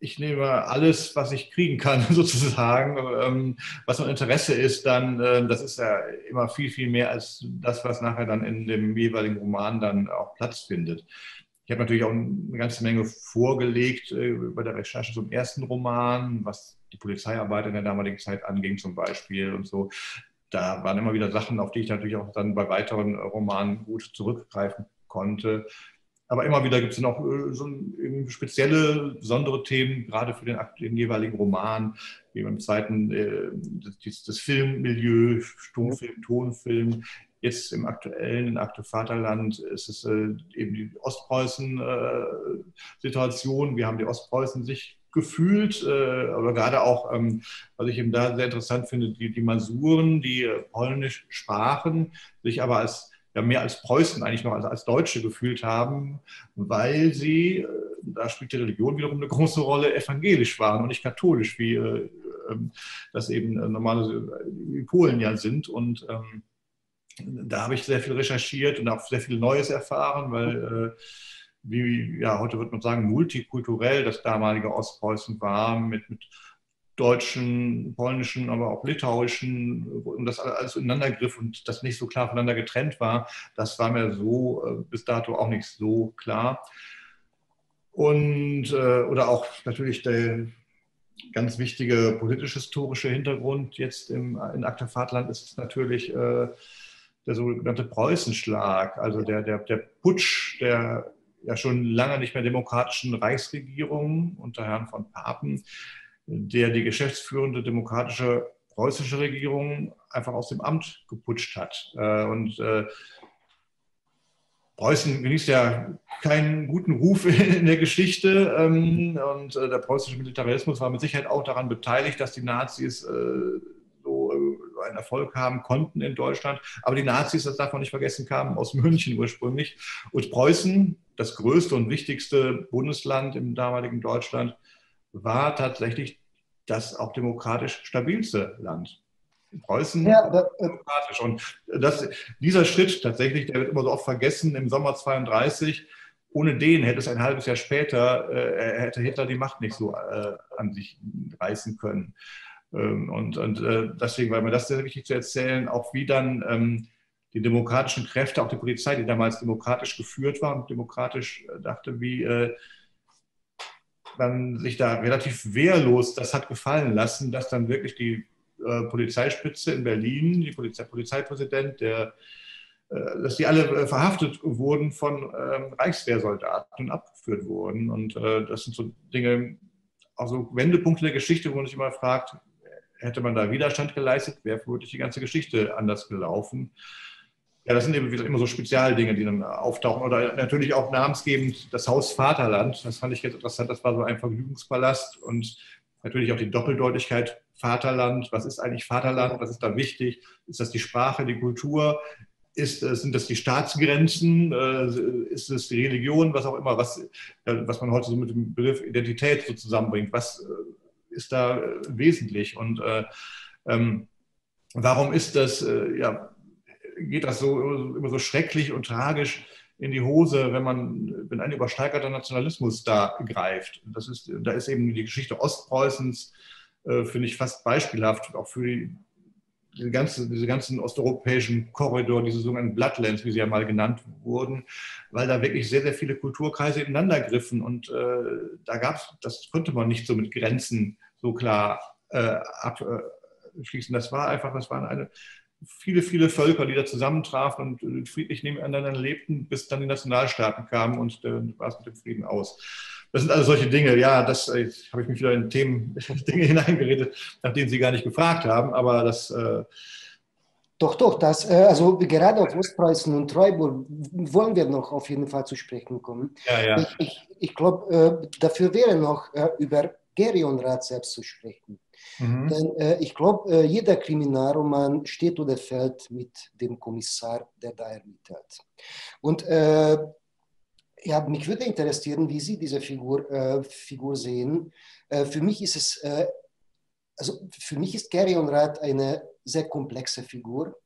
ich nehme alles, was ich kriegen kann, sozusagen, ähm, was von Interesse ist, dann, äh, das ist ja immer viel, viel mehr als das, was nachher dann in dem jeweiligen Roman dann auch Platz findet. Ich habe natürlich auch eine ganze Menge vorgelegt äh, bei der Recherche zum ersten Roman, was die Polizeiarbeit in der damaligen Zeit anging zum Beispiel und so. Da waren immer wieder Sachen, auf die ich natürlich auch dann bei weiteren Romanen gut zurückgreifen konnte. Aber immer wieder gibt es noch so spezielle, besondere Themen, gerade für den, den jeweiligen Roman, wie beim zweiten, äh, das, das Filmmilieu, Stummfilm, Tonfilm. Jetzt im aktuellen, in Akte Vaterland, ist es äh, eben die Ostpreußen-Situation. Äh, Wir haben die Ostpreußen sich gefühlt, äh, aber gerade auch, ähm, was ich eben da sehr interessant finde, die, die Masuren, die polnisch sprachen, sich aber als ja mehr als Preußen eigentlich noch als, als Deutsche gefühlt haben, weil sie, da spielt die Religion wiederum eine große Rolle, evangelisch waren und nicht katholisch, wie äh, das eben normale Polen ja sind. Und ähm, da habe ich sehr viel recherchiert und auch sehr viel Neues erfahren, weil, äh, wie ja, heute würde man sagen, multikulturell das damalige Ostpreußen war, mit, mit deutschen, polnischen, aber auch litauischen, und das alles ineinander griff und das nicht so klar voneinander getrennt war. Das war mir so äh, bis dato auch nicht so klar. Und, äh, oder auch natürlich der ganz wichtige politisch-historische Hintergrund jetzt im, in Akte Vaterland ist natürlich äh, der sogenannte Preußenschlag, also der, der, der Putsch der ja schon lange nicht mehr demokratischen Reichsregierung unter Herrn von Papen, der die geschäftsführende demokratische preußische Regierung einfach aus dem Amt geputscht hat. Äh, und äh, Preußen genießt ja keinen guten Ruf in der Geschichte, und der preußische Militarismus war mit Sicherheit auch daran beteiligt, dass die Nazis so einen Erfolg haben konnten in Deutschland. Aber die Nazis, das darf man nicht vergessen, kamen aus München ursprünglich. Und Preußen, das größte und wichtigste Bundesland im damaligen Deutschland, war tatsächlich das auch demokratisch stabilste Land. Preußen, ja, das, demokratisch. Und das, dieser Schritt tatsächlich, der wird immer so oft vergessen, im Sommer zweiunddreißig, ohne den hätte es ein halbes Jahr später, äh, hätte Hitler die Macht nicht so äh, an sich reißen können. Ähm, und und äh, deswegen war mir das sehr wichtig zu erzählen, auch wie dann ähm, die demokratischen Kräfte, auch die Polizei, die damals demokratisch geführt war und demokratisch äh, dachte, wie äh, man sich da relativ wehrlos das hat gefallen lassen, dass dann wirklich die Polizeispitze in Berlin, die Polizei, Polizeipräsident, der, dass die alle verhaftet wurden von Reichswehrsoldaten und abgeführt wurden. Und das sind so Dinge, also Wendepunkte der Geschichte, wo man sich immer fragt, hätte man da Widerstand geleistet, wäre vermutlich die ganze Geschichte anders gelaufen. Ja, das sind eben immer so Spezialdinge, die dann auftauchen. Oder natürlich auch namensgebend das Haus Vaterland. Das fand ich jetzt interessant, das war so ein Vergnügungspalast und natürlich auch die Doppeldeutigkeit Vaterland. Was ist eigentlich Vaterland? Was ist da wichtig? Ist das die Sprache, die Kultur? Ist, sind das die Staatsgrenzen? Ist es die Religion? Was auch immer, was, was man heute so mit dem Begriff Identität so zusammenbringt. Was ist da wesentlich? Und äh, ähm, warum ist das, äh, ja, geht das so immer so schrecklich und tragisch in die Hose, wenn man, wenn ein übersteigerter Nationalismus da greift? Das ist, da ist eben die Geschichte Ostpreußens, äh, finde ich, fast beispielhaft, auch für die, die ganze, diese ganzen osteuropäischen Korridor, diese sogenannten Bloodlands, wie sie ja mal genannt wurden, weil da wirklich sehr, sehr viele Kulturkreise ineinander griffen. Und äh, da gab es, das konnte man nicht so mit Grenzen so klar äh, abschließen. Das war einfach, das waren eine... viele, viele Völker, die da zusammentrafen und friedlich nebeneinander lebten, bis dann die Nationalstaaten kamen und dann war es mit dem Frieden aus. Das sind also solche Dinge. Ja, das habe ich mich wieder in Themen, Dinge hineingeredet, nach denen Sie gar nicht gefragt haben, aber das... Äh doch, doch, das, also gerade auf Ostpreußen und Treuburg wollen wir noch auf jeden Fall zu sprechen kommen. Ja, ja. Ich, ich, ich glaube, dafür wäre noch über Gereon Rath selbst zu sprechen. Mhm. Denn äh, ich glaube, äh, jeder Kriminalroman steht oder fällt mit dem Kommissar, der da ermittelt. Und äh, ja, mich würde interessieren, wie Sie diese Figur, äh, Figur sehen. Äh, für mich ist es, äh, also für mich ist Gereon Rath eine sehr komplexe Figur.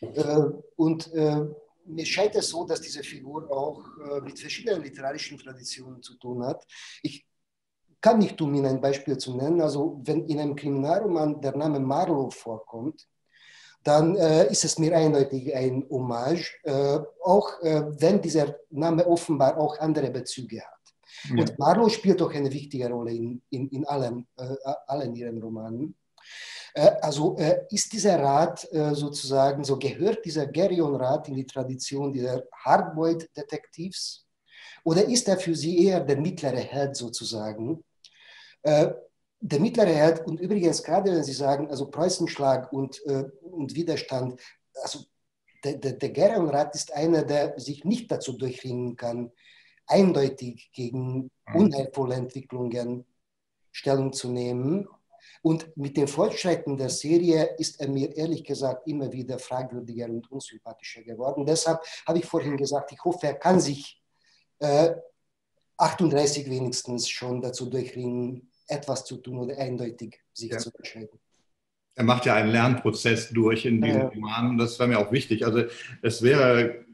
Äh, und äh, mir scheint es so, dass diese Figur auch äh, mit verschiedenen literarischen Traditionen zu tun hat. Ich kann nicht um Ihnen ein Beispiel zu nennen. Also wenn in einem Kriminalroman der Name Marlowe vorkommt, dann äh, ist es mir eindeutig ein Hommage, äh, auch äh, wenn dieser Name offenbar auch andere Bezüge hat. Ja. Und Marlowe spielt doch eine wichtige Rolle in, in, in allen, äh, allen Ihren Romanen. Äh, also äh, ist dieser Rath äh, sozusagen, so gehört dieser Gereon Rath in die Tradition dieser Hardboiled-Detektivs? Oder ist er für Sie eher der mittlere Held sozusagen? Äh, der mittlere Held, und übrigens gerade wenn Sie sagen, also Preußenschlag und, äh, und Widerstand, also der, der, der Gereon Rath ist einer, der sich nicht dazu durchringen kann, eindeutig gegen unheilvolle Entwicklungen Stellung zu nehmen. Und mit den Fortschritten der Serie ist er mir ehrlich gesagt immer wieder fragwürdiger und unsympathischer geworden. Deshalb habe ich vorhin gesagt, ich hoffe, er kann sich äh, achtunddreißig wenigstens schon dazu durchringen, etwas zu tun oder eindeutig sich ja. zu entscheiden. Er macht ja einen Lernprozess durch in diesem ja. Roman und das war mir auch wichtig. Also es wäre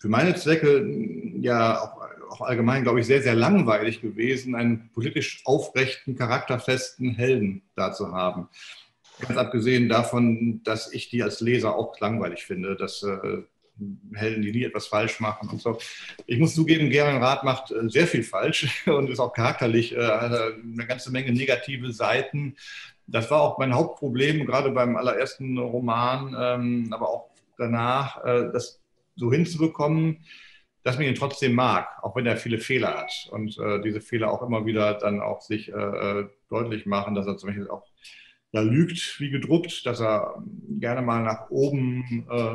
für meine Zwecke ja auch, auch allgemein, glaube ich, sehr, sehr langweilig gewesen, einen politisch aufrechten, charakterfesten Helden da zu haben. Ganz abgesehen davon, dass ich die als Leser auch langweilig finde, dass äh, Helden, die nie etwas falsch machen und so. Ich muss zugeben, Gereon Rath macht äh, sehr viel falsch und ist auch charakterlich äh, eine ganze Menge negative Seiten. Das war auch mein Hauptproblem, gerade beim allerersten Roman, ähm, aber auch danach, äh, das so hinzubekommen, dass man ihn trotzdem mag, auch wenn er viele Fehler hat. Und äh, diese Fehler auch immer wieder dann auch sich äh, deutlich machen, dass er zum Beispiel auch ja, lügt wie gedruckt, dass er gerne mal nach oben äh,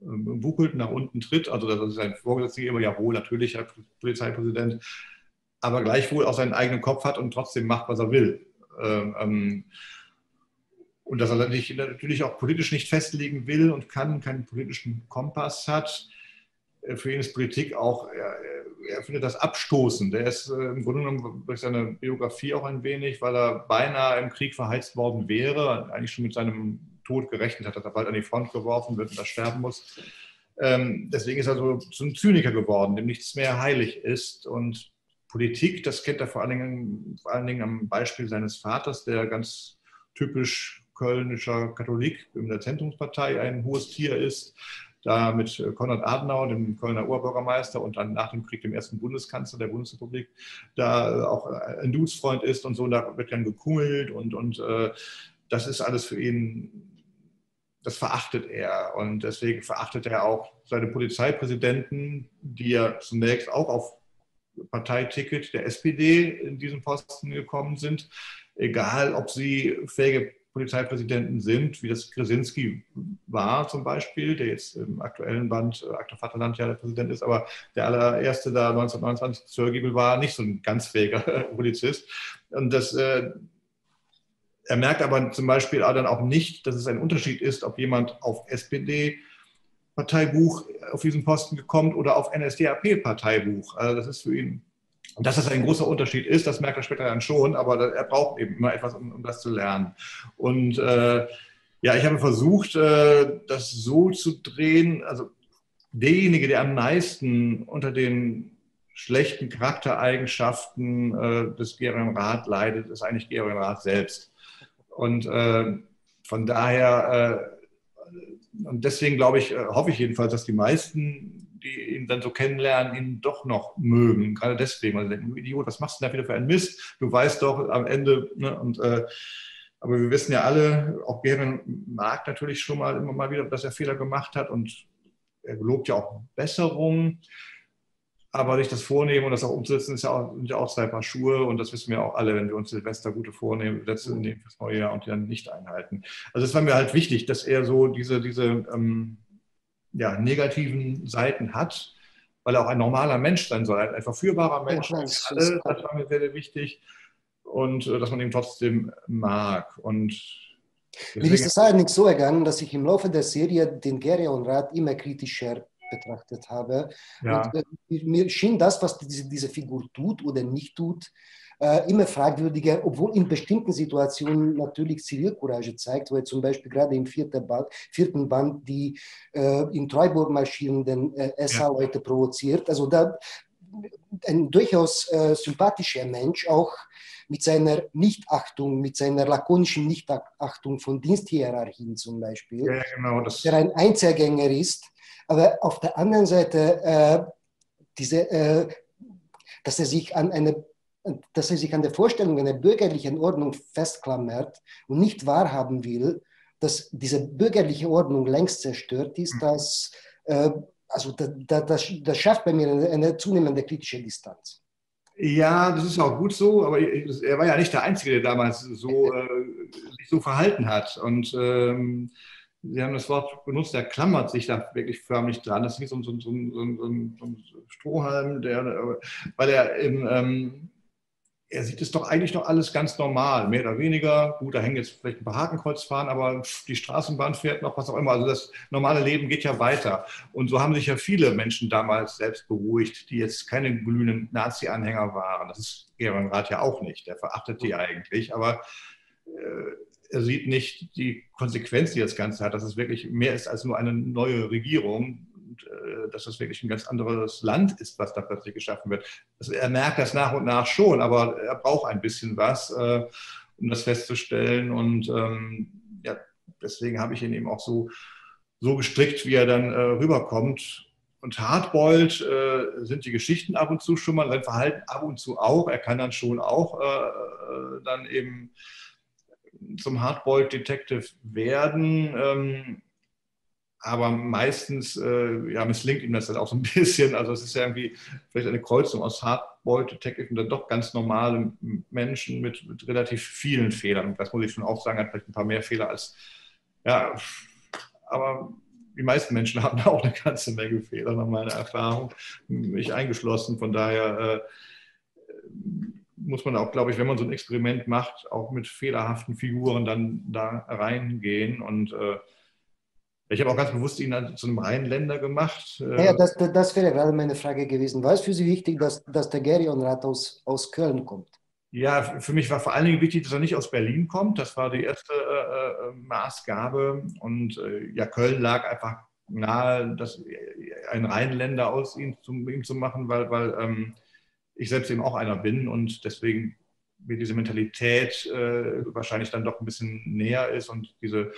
wuckelt, nach unten tritt. Also das ist sein Vorgesetzter immer, jawohl, natürlich, Herr Polizeipräsident, aber gleichwohl auch seinen eigenen Kopf hat und trotzdem macht, was er will. Und dass er natürlich auch politisch nicht festlegen will und kann, keinen politischen Kompass hat. Für ihn ist Politik auch, er, er findet das abstoßend. Er ist im Grunde genommen durch seine Biografie auch ein wenig, weil er beinahe im Krieg verheizt worden wäre, eigentlich schon mit seinem Tod gerechnet hat, dass er bald an die Front geworfen wird und da sterben muss. Deswegen ist er so zum Zyniker geworden, dem nichts mehr heilig ist. Und Politik, das kennt er vor allen Dingen, vor allen Dingen am Beispiel seines Vaters, der ganz typisch kölnischer Katholik in der Zentrumspartei ein hohes Tier ist, da mit Konrad Adenauer, dem Kölner Oberbürgermeister und dann nach dem Krieg dem ersten Bundeskanzler der Bundesrepublik, da auch ein Dudesfreund ist und so, und da wird dann gekummelt und, und äh, das ist alles für ihn, das verachtet er und deswegen verachtet er auch seine Polizeipräsidenten, die er zunächst auch auf Parteiticket der S P D in diesen Posten gekommen sind, egal ob sie fähige Polizeipräsidenten sind, wie das Krasinski war zum Beispiel, der jetzt im aktuellen Band äh, Akte Vaterland ja der Präsident ist, aber der allererste da neunzehnhundertneunundzwanzig Zöhrgiebel war nicht so ein ganz fähiger Polizist. Und das, äh, er merkt aber zum Beispiel auch dann auch nicht, dass es ein Unterschied ist, ob jemand auf S P D Parteibuch auf diesen Posten gekommen oder auf N S D A P-Parteibuch. Also das ist für ihn, und dass das ein großer Unterschied ist, das merkt er später dann schon, aber er braucht eben immer etwas, um, um das zu lernen. Und äh, ja, ich habe versucht, äh, das so zu drehen, also derjenige, der am meisten unter den schlechten Charaktereigenschaften äh, des Gereon Rath leidet, ist eigentlich Gereon Rath selbst. Und äh, von daher... Äh, Und deswegen, glaube ich, hoffe ich jedenfalls, dass die meisten, die ihn dann so kennenlernen, ihn doch noch mögen. Gerade deswegen. Also, du Idiot, was machst du denn da wieder für einen Mist? Du weißt doch am Ende. Ne? Und, äh, aber wir wissen ja alle, auch Gereon mag natürlich schon mal immer mal wieder, dass er Fehler gemacht hat. Und er gelobt ja auch Besserung. Aber durch das Vornehmen und das auch umsetzen, ist ja auch, sind ja auch zwei Paar Schuhe. Und das wissen wir auch alle, wenn wir uns Silvester gute Vornehmen setzen, nehmen fürs neue Jahr und die dann nicht einhalten. Also das war mir halt wichtig, dass er so diese, diese ähm, ja, negativen Seiten hat, weil er auch ein normaler Mensch sein soll, ein verführbarer Mensch. Oh, das, alle, das war mir sehr, sehr wichtig. Und äh, dass man ihn trotzdem mag. Und mir ist es eigentlich so ergangen, dass ich im Laufe der Serie den Gereon Rath immer kritischer betrachtet habe. Ja. Und, äh, mir schien das, was diese, diese Figur tut oder nicht tut, äh, immer fragwürdiger, obwohl in bestimmten Situationen natürlich Zivilcourage zeigt, weil zum Beispiel gerade im vierten Band, vierten Band die äh, in Treuburg marschierenden äh, S A-Leute ja. provoziert. Also da ein durchaus äh, sympathischer Mensch, auch mit seiner Nichtachtung, mit seiner lakonischen Nichtachtung von Diensthierarchien zum Beispiel, ja, genau, das der ein Einzelgänger ist. Aber auf der anderen Seite, äh, diese, äh, dass, er sich an eine, dass er sich an der Vorstellung einer bürgerlichen Ordnung festklammert und nicht wahrhaben will, dass diese bürgerliche Ordnung längst zerstört ist, mhm. dass, äh, also da, da, das, das schafft bei mir eine, eine zunehmende kritische Distanz. Ja, das ist auch gut so, aber er war ja nicht der Einzige, der damals so, äh, sich so verhalten hat. Und... Ähm Sie haben das Wort benutzt, der klammert sich da wirklich förmlich dran. Das ist nicht so ein, so ein, so ein, so ein Strohhalm, der, weil er im, ähm, er sieht es doch eigentlich noch alles ganz normal, mehr oder weniger. Gut, da hängen jetzt vielleicht ein paar Hakenkreuzfahnen, aber die Straßenbahn fährt noch, was auch immer. Also das normale Leben geht ja weiter. Und so haben sich ja viele Menschen damals selbst beruhigt, die jetzt keine glühenden Nazi-Anhänger waren. Das ist Gereon Rath ja auch nicht, der verachtet die eigentlich. Aber äh, er sieht nicht die Konsequenz, die das Ganze hat, dass es wirklich mehr ist als nur eine neue Regierung. Und, äh, dass das wirklich ein ganz anderes Land ist, was da plötzlich geschaffen wird. Also er merkt das nach und nach schon, aber er braucht ein bisschen was, äh, um das festzustellen. Und ähm, ja, deswegen habe ich ihn eben auch so, so gestrickt, wie er dann äh, rüberkommt. Und hardboiled äh, sind die Geschichten ab und zu schon mal, sein Verhalten ab und zu auch. Er kann dann schon auch äh, dann eben zum Hardboiled Detective werden. Ähm, Aber meistens äh, ja, misslingt ihm das dann auch so ein bisschen. Also es ist ja irgendwie vielleicht eine Kreuzung aus Hardboiled Detective und dann doch ganz normale Menschen mit, mit relativ vielen Fehlern. Das muss ich schon auch sagen, hat vielleicht ein paar mehr Fehler als, ja, aber die meisten Menschen haben da auch eine ganze Menge Fehler, nach meiner Erfahrung, mich eingeschlossen. Von daher äh, muss man auch, glaube ich, wenn man so ein Experiment macht, auch mit fehlerhaften Figuren dann da reingehen und äh, ich habe auch ganz bewusst ihn zu einem Rheinländer gemacht. Ja, das, das wäre gerade meine Frage gewesen. War es für Sie wichtig, dass, dass der Gereon Rath aus, aus Köln kommt? Ja, für mich war vor allen Dingen wichtig, dass er nicht aus Berlin kommt. Das war die erste äh, Maßgabe. Und äh, ja, Köln lag einfach nahe, dass ein Rheinländer aus ihm zu, ihm zu machen, weil, weil ähm, ich selbst eben auch einer bin und deswegen mir diese Mentalität äh, wahrscheinlich dann doch ein bisschen näher ist und diese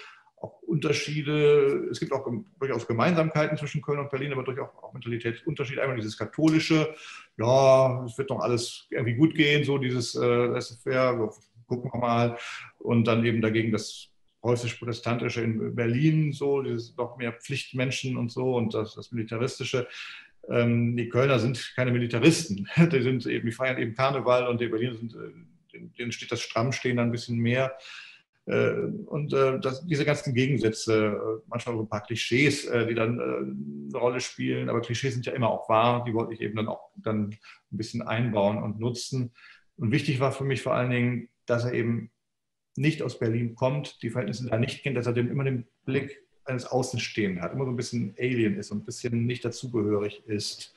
auch Unterschiede, es gibt auch durchaus Gemeinsamkeiten zwischen Köln und Berlin, aber durchaus auch Mentalitätsunterschiede. Einmal dieses katholische, ja, es wird doch alles irgendwie gut gehen, so dieses äh, laissez-faire, so, gucken wir mal. Und dann eben dagegen das preußisch-protestantische in Berlin, so dieses noch mehr Pflichtmenschen und so und das, das militaristische. Ähm, die Kölner sind keine Militaristen, die, sind eben, die feiern eben Karneval und die Berliner sind, denen steht das Strammstehen dann ein bisschen mehr. Und äh, das, diese ganzen Gegensätze, manchmal auch ein paar Klischees, äh, die dann äh, eine Rolle spielen, aber Klischees sind ja immer auch wahr, die wollte ich eben dann auch dann ein bisschen einbauen und nutzen. Und wichtig war für mich vor allen Dingen, dass er eben nicht aus Berlin kommt, die Verhältnisse da nicht kennt, dass er dem immer den Blick eines Außenstehenden hat, immer so ein bisschen Alien ist und ein bisschen nicht dazugehörig ist.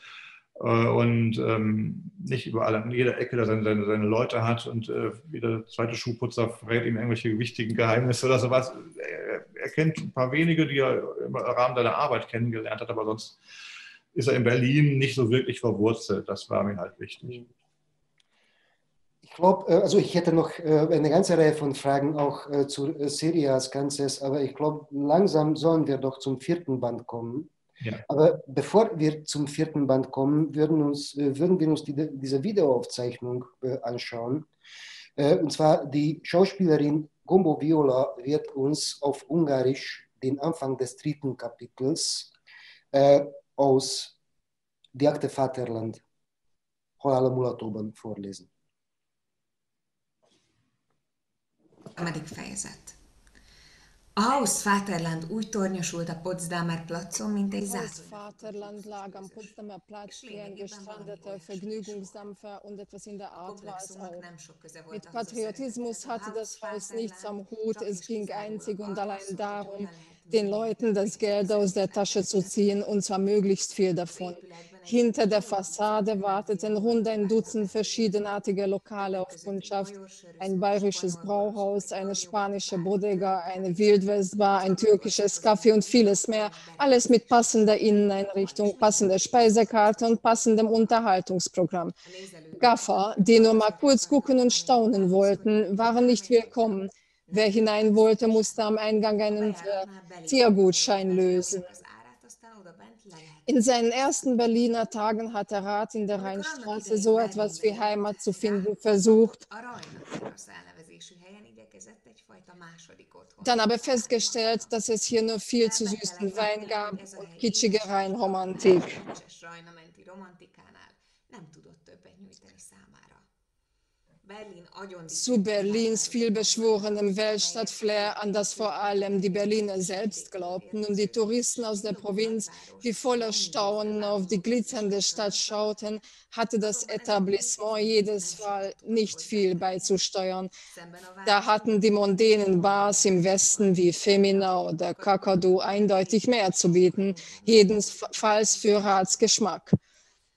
Und ähm, nicht überall an jeder Ecke da seine, seine, seine Leute hat und äh, jeder zweite Schuhputzer verrät ihm irgendwelche wichtigen Geheimnisse oder sowas. Er, er kennt ein paar wenige, die er im Rahmen seiner Arbeit kennengelernt hat, aber sonst ist er in Berlin nicht so wirklich verwurzelt. Das war mir halt wichtig. Ich glaube, also ich hätte noch eine ganze Reihe von Fragen auch zur Serie als Ganzes, aber ich glaube, langsam sollen wir doch zum vierten Band kommen. Ja. Aber bevor wir zum vierten Band kommen, würden, uns, würden wir uns die, diese Videoaufzeichnung anschauen. Und zwar die Schauspielerin Gombo Viola wird uns auf Ungarisch den Anfang des dritten Kapitels aus Die Akte Vaterland vorlesen. Harmadik fejezet. A Haus Vaterland úgy tornyosult a Potsdamer Platzon, mint egy zászló. A Haus Vaterland lag am Potsdamer Platz, wie ein gestrandeter Vergnügungsdampfer und etwas in der Art war es auch. Mit Patriotismus hatte das Haus nichts am Hut, es ging einzig und allein darum, den Leuten das Geld aus der Tasche zu ziehen, und zwar möglichst viel davon. Hinter der Fassade warteten rund ein Dutzend verschiedenartige Lokale auf Kundschaft. Ein bayerisches Brauhaus, eine spanische Bodega, eine Wildwestbar, ein türkisches Café und vieles mehr. Alles mit passender Inneneinrichtung, passender Speisekarte und passendem Unterhaltungsprogramm. Gaffer, die nur mal kurz gucken und staunen wollten, waren nicht willkommen. Wer hinein wollte, musste am Eingang einen äh, Tiergutschein lösen. In seinen ersten Berliner Tagen hatte Rath in der Rheinstraße so etwas wie Heimat zu finden versucht, dann aber festgestellt, dass es hier nur viel zu süßen Wein gab und kitschige Rheinromantik. zu Berlins vielbeschworenem Weltstadtflair, an das vor allem die Berliner selbst glaubten und die Touristen aus der Provinz, die voller Staunen auf die glitzernde Stadt schauten, hatte das Etablissement jedes Mal nicht viel beizusteuern. Da hatten die mondänen Bars im Westen wie Femina oder Kakadu eindeutig mehr zu bieten, jedenfalls für Raths Geschmack.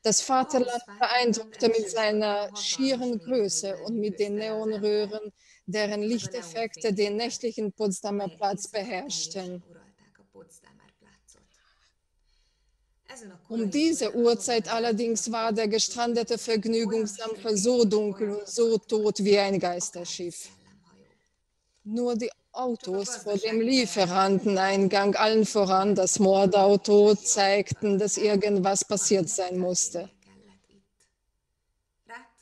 Das Vaterland beeindruckte mit seiner schieren Größe und mit den Neonröhren, deren Lichteffekte den nächtlichen Potsdamer Platz beherrschten. Um diese Uhrzeit allerdings war der gestrandete Vergnügungsdampfer so dunkel und so tot wie ein Geisterschiff. Nur die Autos vor dem Lieferanteneingang, allen voran das Mordauto, zeigten, dass irgendwas passiert sein musste.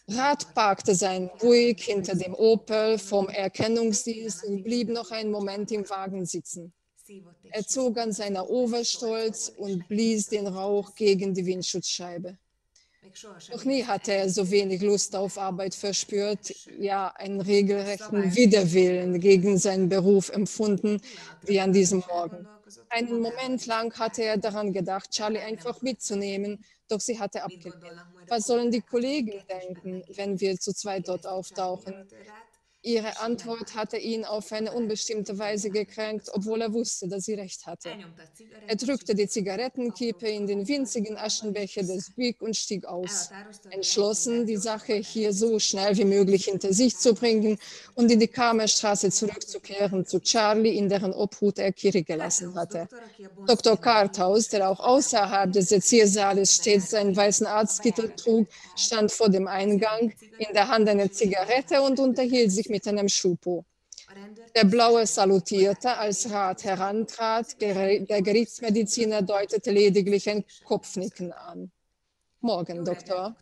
Rath parkte sein Buick hinter dem Opel vom Erkennungsdienst und blieb noch einen Moment im Wagen sitzen. Er zog an seiner Overstolz und blies den Rauch gegen die Windschutzscheibe. Noch nie hatte er so wenig Lust auf Arbeit verspürt, ja, einen regelrechten Widerwillen gegen seinen Beruf empfunden, wie an diesem Morgen. Einen Moment lang hatte er daran gedacht, Charlie einfach mitzunehmen, doch sie hatte abgelehnt. Was sollen die Kollegen denken, wenn wir zu zweit dort auftauchen? Ihre Antwort hatte ihn auf eine unbestimmte Weise gekränkt, obwohl er wusste, dass sie recht hatte. Er drückte die Zigarettenkippe in den winzigen Aschenbecher des Buick und stieg aus, entschlossen, die Sache hier so schnell wie möglich hinter sich zu bringen und in die Karmerstraße zurückzukehren zu Charlie, in deren Obhut er Kiri gelassen hatte. Doktor Karthaus, der auch außerhalb des Seziersaales stets seinen weißen Arztkittel trug, stand vor dem Eingang, in der Hand eine Zigarette und unterhielt sich mit mit einem Schupo. Der Blaue salutierte, als Rath herantrat, der Gerichtsmediziner deutete lediglich ein Kopfnicken an. Morgen, Doktor.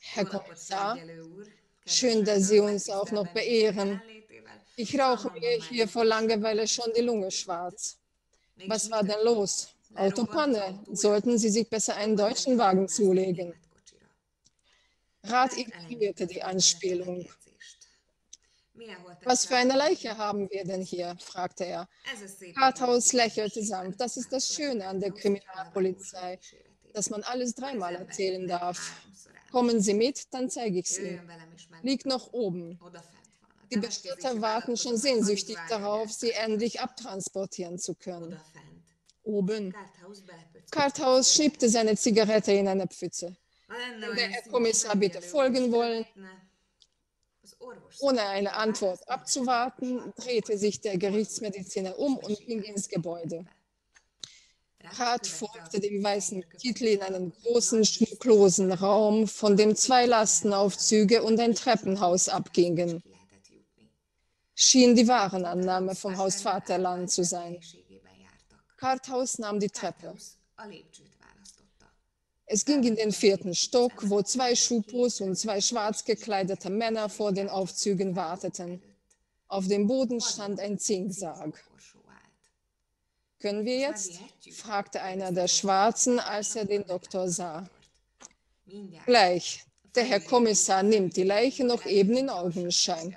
Herr Kommissar, schön, dass Sie uns auch noch beehren. Ich rauche mir hier vor Langeweile schon die Lunge schwarz. Was war denn los? Autopanne, sollten Sie sich besser einen deutschen Wagen zulegen. Rath ignorierte die Anspielung. Was für eine Leiche haben wir denn hier? Fragte er. Karthaus lächelte sanft. Das ist das Schöne an der Kriminalpolizei, dass man alles dreimal erzählen darf. Kommen Sie mit, dann zeige ich es Ihnen. Liegt noch oben. Die Bestatter warten schon sehnsüchtig darauf, sie endlich abtransportieren zu können. Oben. Karthaus schiebte seine Zigarette in eine Pfütze. Der Herr Kommissar bitte folgen wollen. Ohne eine Antwort abzuwarten, drehte sich der Gerichtsmediziner um und ging ins Gebäude. Rath folgte dem weißen Kittel in einen großen, schmucklosen Raum, von dem zwei Lastenaufzüge und ein Treppenhaus abgingen. Schien die Warenannahme vom Haus Vaterland zu sein. Karthaus nahm die Treppe. Es ging in den vierten Stock, wo zwei Schupos und zwei schwarz gekleidete Männer vor den Aufzügen warteten. Auf dem Boden stand ein Zinksarg. »Können wir jetzt?« fragte einer der Schwarzen, als er den Doktor sah. »Gleich. Der Herr Kommissar nimmt die Leiche noch eben in Augenschein.«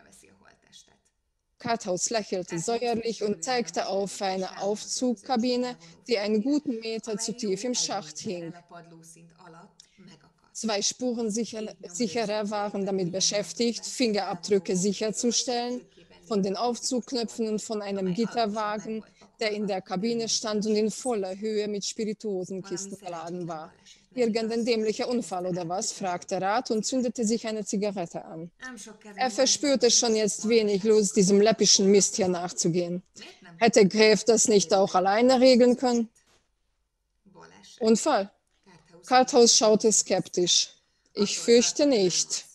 Karthaus lächelte säuerlich und zeigte auf eine Aufzugkabine, die einen guten Meter zu tief im Schacht hing. Zwei Spurensicherer waren damit beschäftigt, Fingerabdrücke sicherzustellen, von den Aufzugknöpfen und von einem Gitterwagen, der in der Kabine stand und in voller Höhe mit Spirituosenkisten beladen war. Irgendein dämlicher Unfall oder was? Fragte Rath und zündete sich eine Zigarette an. Er verspürte schon jetzt wenig Lust, diesem läppischen Mist hier nachzugehen. Hätte Gräf das nicht auch alleine regeln können? Unfall. Karthaus schaute skeptisch. Ich fürchte nicht.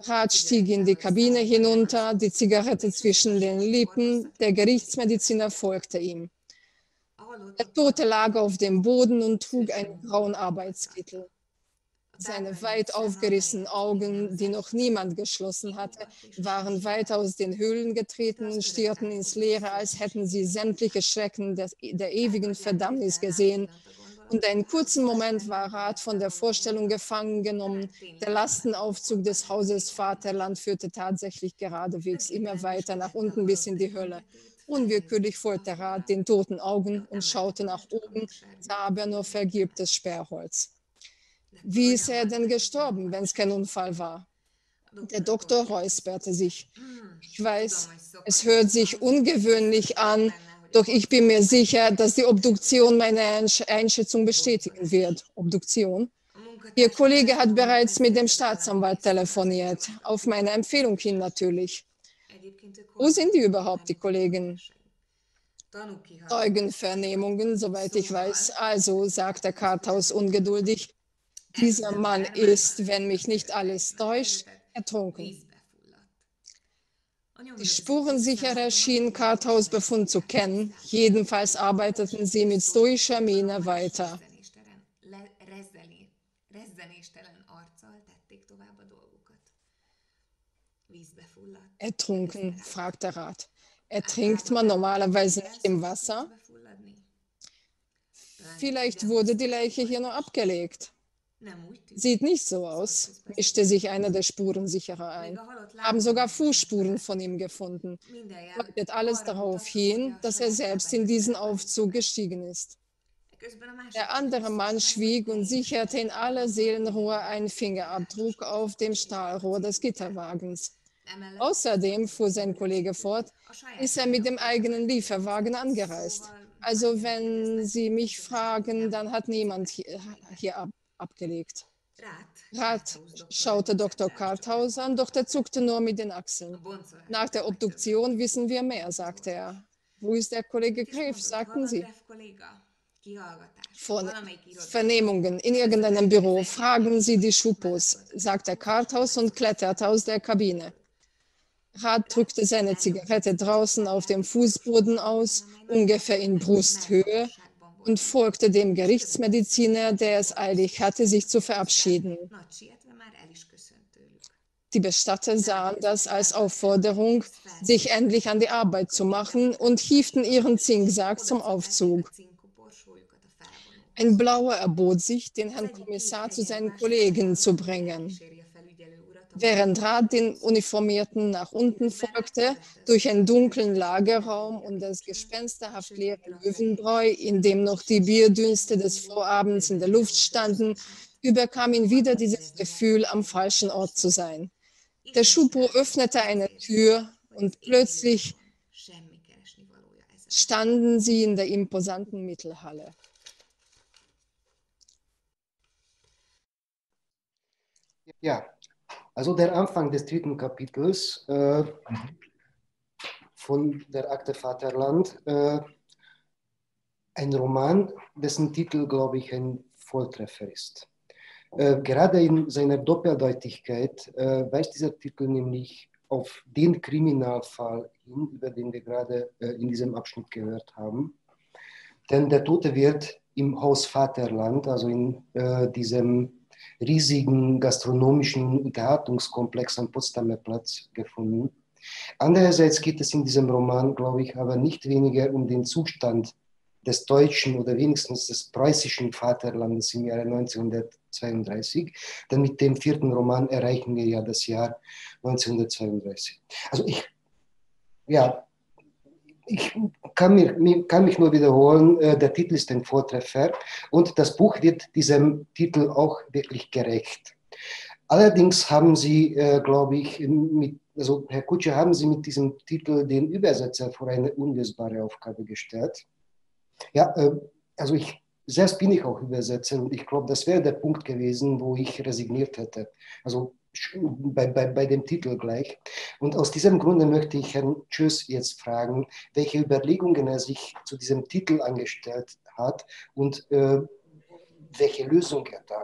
Rath stieg in die Kabine hinunter, die Zigarette zwischen den Lippen. Der Gerichtsmediziner folgte ihm. Der Tote lag auf dem Boden und trug einen grauen Arbeitskittel. Seine weit aufgerissenen Augen, die noch niemand geschlossen hatte, waren weit aus den Höhlen getreten und stierten ins Leere, als hätten sie sämtliche Schrecken der, der ewigen Verdammnis gesehen Und einen kurzen Moment war Rath von der Vorstellung gefangen genommen. Der Lastenaufzug des Hauses Vaterland führte tatsächlich geradewegs immer weiter nach unten bis in die Hölle. Unwillkürlich folgte Rath den toten Augen und schaute nach oben, sah aber nur vergilbtes Sperrholz. Wie ist er denn gestorben, wenn es kein Unfall war? Der Doktor räusperte sich. Ich weiß, es hört sich ungewöhnlich an, doch ich bin mir sicher, dass die Obduktion meine Einsch- Einschätzung bestätigen wird. Obduktion? Ihr Kollege hat bereits mit dem Staatsanwalt telefoniert, auf meine Empfehlung hin natürlich. Wo sind die überhaupt, die Kollegen? Zeugenvernehmungen, soweit ich weiß. Also, sagte Karthaus ungeduldig, dieser Mann ist, wenn mich nicht alles täuscht, ertrunken. Die Spurensicherer schienen Karthaus' Befund zu kennen. Jedenfalls arbeiteten sie mit stoischer Miene weiter. Ertrunken, fragte Rath. Ertrinkt man normalerweise nicht im Wasser? Vielleicht wurde die Leiche hier nur abgelegt. Sieht nicht so aus, mischte sich einer der Spurensicherer ein. Haben sogar Fußspuren von ihm gefunden. Deutet alles darauf hin, dass er selbst in diesen Aufzug gestiegen ist. Der andere Mann schwieg und sicherte in aller Seelenruhe einen Fingerabdruck auf dem Stahlrohr des Gitterwagens. Außerdem, fuhr sein Kollege fort, ist er mit dem eigenen Lieferwagen angereist. Also wenn Sie mich fragen, dann hat niemand hier, hier ab. abgelegt. Rath schaute Doktor Karthaus an, doch der zuckte nur mit den Achseln. Nach der Obduktion wissen wir mehr, sagte er. Wo ist der Kollege Greff, sagten Sie? Von Vernehmungen in irgendeinem Büro. Fragen Sie die Schuppos, sagte Karthaus und kletterte aus der Kabine. Rath drückte seine Zigarette draußen auf dem Fußboden aus, ungefähr in Brusthöhe, und folgte dem Gerichtsmediziner, der es eilig hatte, sich zu verabschieden. Die Bestatter sahen das als Aufforderung, sich endlich an die Arbeit zu machen, und hieften ihren Zinksack zum Aufzug. Ein Blauer erbot sich, den Herrn Kommissar zu seinen Kollegen zu bringen. Während Rath den Uniformierten nach unten folgte, durch einen dunklen Lagerraum und das gespensterhaft leere Löwenbräu, in dem noch die Bierdünste des Vorabends in der Luft standen, überkam ihn wieder dieses Gefühl, am falschen Ort zu sein. Der Schupo öffnete eine Tür und plötzlich standen sie in der imposanten Mittelhalle. Ja. Also der Anfang des dritten Kapitels äh, von der Akte Vaterland, äh, ein Roman, dessen Titel, glaube ich, ein Volltreffer ist. Äh, gerade in seiner Doppeldeutigkeit äh, weist dieser Titel nämlich auf den Kriminalfall hin, über den wir gerade äh, in diesem Abschnitt gehört haben. Denn der Tote wird im Haus Vaterland, also in äh, diesem riesigen gastronomischen Unterhaltungskomplex am Potsdamer Platz gefunden. Andererseits geht es in diesem Roman, glaube ich, aber nicht weniger um den Zustand des deutschen oder wenigstens des preußischen Vaterlandes im Jahre neunzehnhundertzweiunddreißig, denn mit dem vierten Roman erreichen wir ja das Jahr neunzehnhundertzweiunddreißig. Also ich, ja, ich kann, mir, kann mich nur wiederholen, der Titel ist ein Vortreffer und das Buch wird diesem Titel auch wirklich gerecht. Allerdings haben Sie, äh, glaube ich, mit, also Herr Kutscher, haben Sie mit diesem Titel den Übersetzer vor eine unlösbare Aufgabe gestellt. Ja, äh, also ich selbst bin ich auch Übersetzer und ich glaube, das wäre der Punkt gewesen, wo ich resigniert hätte. Also Bei, bei, bei dem Titel gleich. Und aus diesem Grunde möchte ich Herrn Csősz jetzt fragen, welche Überlegungen er sich zu diesem Titel angestellt hat und äh, welche Lösung er da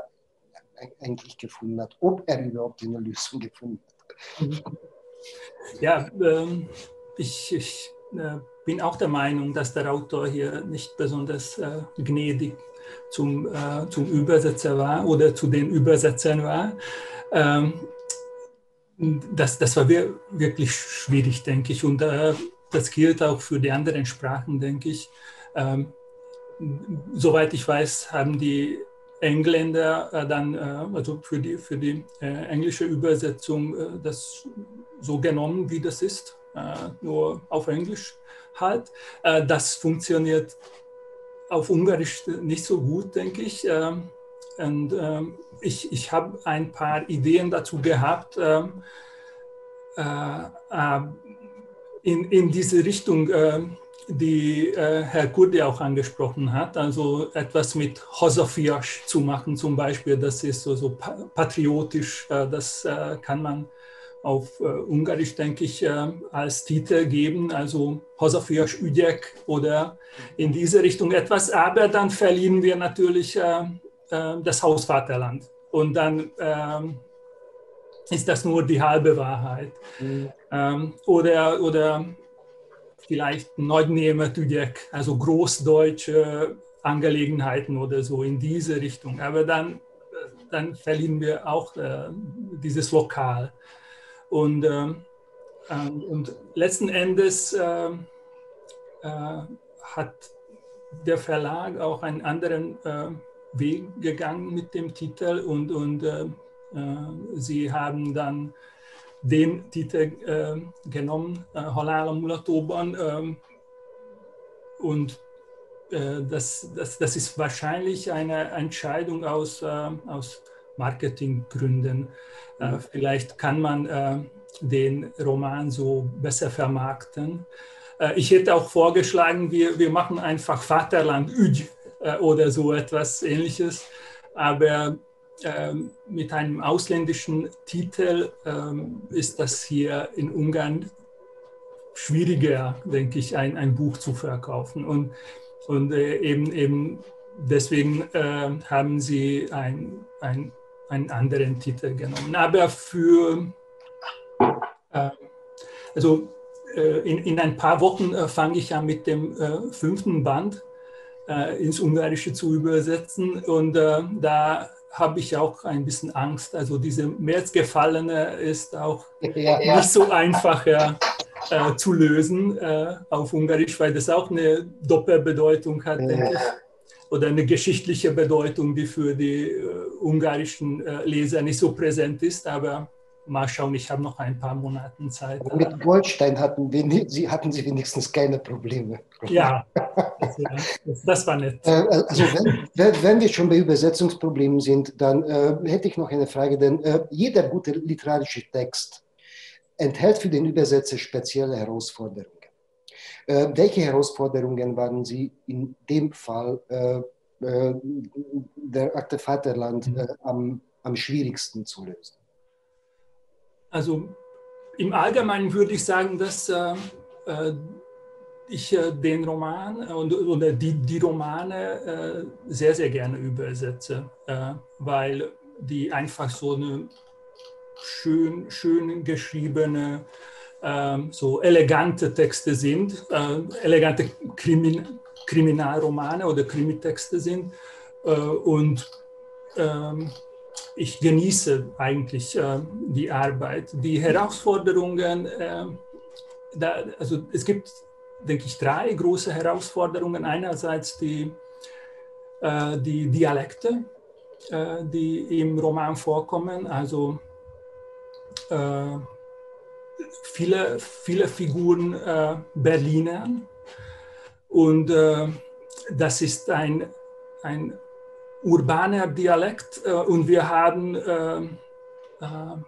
eigentlich gefunden hat, ob er überhaupt eine Lösung gefunden hat. Ja, ähm, ich, ich äh, bin auch der Meinung, dass der Autor hier nicht besonders äh, gnädig zum, äh, zum Übersetzer war oder zu den Übersetzern war. Ähm, das, das war wirklich schwierig, denke ich. Und äh, das gilt auch für die anderen Sprachen, denke ich. Ähm, soweit ich weiß, haben die Engländer äh, dann äh, also für die, für die äh, englische Übersetzung äh, das so genommen, wie das ist, äh, nur auf Englisch halt. Äh, das funktioniert auf Ungarisch nicht so gut, denke ich. Äh, und, äh, ich ich habe ein paar Ideen dazu gehabt, äh, äh, in, in diese Richtung, äh, die äh, Herr Kurdi auch angesprochen hat, also etwas mit Hazafias zu machen zum Beispiel, das ist so, so pa patriotisch, äh, das äh, kann man auf äh, Ungarisch, denke ich, äh, als Titel geben, also Hazafias ügyek oder in diese Richtung etwas, aber dann verliehen wir natürlich äh, äh, das Haus Vaterland und dann äh, ist das nur die halbe Wahrheit. Mhm. Ähm, oder oder vielleicht Neunehmertüdek, also großdeutsche Angelegenheiten oder so in diese Richtung. Aber dann, dann verlieren wir auch äh, dieses Lokal. Und, äh, äh, und letzten Endes äh, äh, hat der Verlag auch einen anderen äh, Weg gegangen mit dem Titel und, und äh, äh, sie haben dann den Titel äh, genommen, äh, Halál a mulatóban, äh, und äh, das, das, das ist wahrscheinlich eine Entscheidung aus, äh, aus Marketinggründen. Äh, vielleicht kann man äh, den Roman so besser vermarkten. Äh, ich hätte auch vorgeschlagen, wir, wir machen einfach Vaterland ügy äh, oder so etwas Ähnliches, aber mit einem ausländischen Titel ähm, ist das hier in Ungarn schwieriger, denke ich, ein, ein Buch zu verkaufen. Und, und äh, eben, eben deswegen äh, haben sie ein, ein, einen anderen Titel genommen. Aber für, äh, also äh, in, in ein paar Wochen äh, fange ich an mit dem äh, fünften Band äh, ins Ungarische zu übersetzen und äh, da habe ich auch ein bisschen Angst. Also diese Märzgefallene ist auch ja, ja. nicht so einfach äh, zu lösen äh, auf Ungarisch, weil das auch eine Doppelbedeutung hat, ja. denke ich. Oder eine geschichtliche Bedeutung, die für die äh, ungarischen äh, Leser nicht so präsent ist. Aber mal schauen, ich habe noch ein paar Monate Zeit. Und mit Goldstein hatten, wir, sie, hatten sie wenigstens keine Probleme. Ja, das, ja, das, das war nett. Also wenn, wenn wir schon bei Übersetzungsproblemen sind, dann äh, hätte ich noch eine Frage, denn äh, jeder gute literarische Text enthält für den Übersetzer spezielle Herausforderungen. Äh, welche Herausforderungen waren Sie in dem Fall äh, äh, der Akte Vaterland äh, am, am schwierigsten zu lösen? Also im Allgemeinen würde ich sagen, dass äh, ich äh, den Roman und, oder die, die Romane äh, sehr, sehr gerne übersetze, äh, weil die einfach so eine schön, schön geschriebene, äh, so elegante Texte sind, äh, elegante Krimin Kriminalromane oder Krimitexte sind äh, und äh, ich genieße eigentlich äh, die Arbeit. Die Herausforderungen, äh, da, also es gibt, denke ich, drei große Herausforderungen. Einerseits die, äh, die Dialekte, äh, die im Roman vorkommen. Also äh, viele, viele Figuren äh, Berlinern. Und äh, das ist ein, ein urbaner Dialekt äh, und wir haben äh, äh,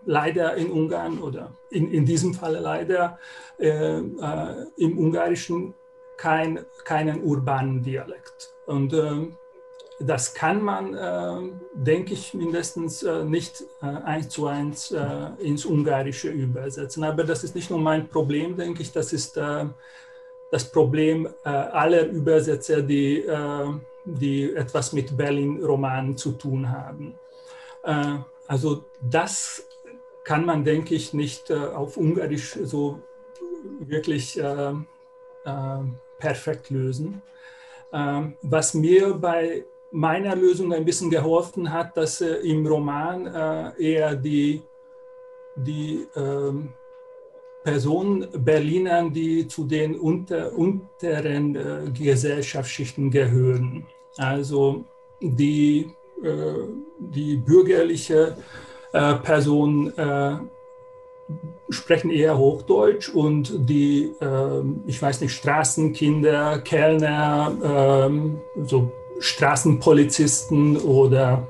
leider in Ungarn oder in, in diesem Falle leider äh, äh, im Ungarischen kein, keinen urbanen Dialekt. Und äh, das kann man, äh, denke ich, mindestens äh, nicht äh, eins zu eins äh, ins Ungarische übersetzen. Aber das ist nicht nur mein Problem, denke ich, das ist äh, das Problem äh, aller Übersetzer, die äh, die etwas mit Berlin-Romanen zu tun haben. Äh, also das kann man, denke ich, nicht äh, auf Ungarisch so wirklich äh, äh, perfekt lösen. Äh, was mir bei meiner Lösung ein bisschen geholfen hat, dass äh, im Roman äh, eher die, die äh, Personen, Berlinern, die zu den unter, unteren äh, Gesellschaftsschichten gehören. Also die, äh, die bürgerliche äh, Personen äh, sprechen eher Hochdeutsch und die, äh, ich weiß nicht, Straßenkinder, Kellner, äh, so Straßenpolizisten oder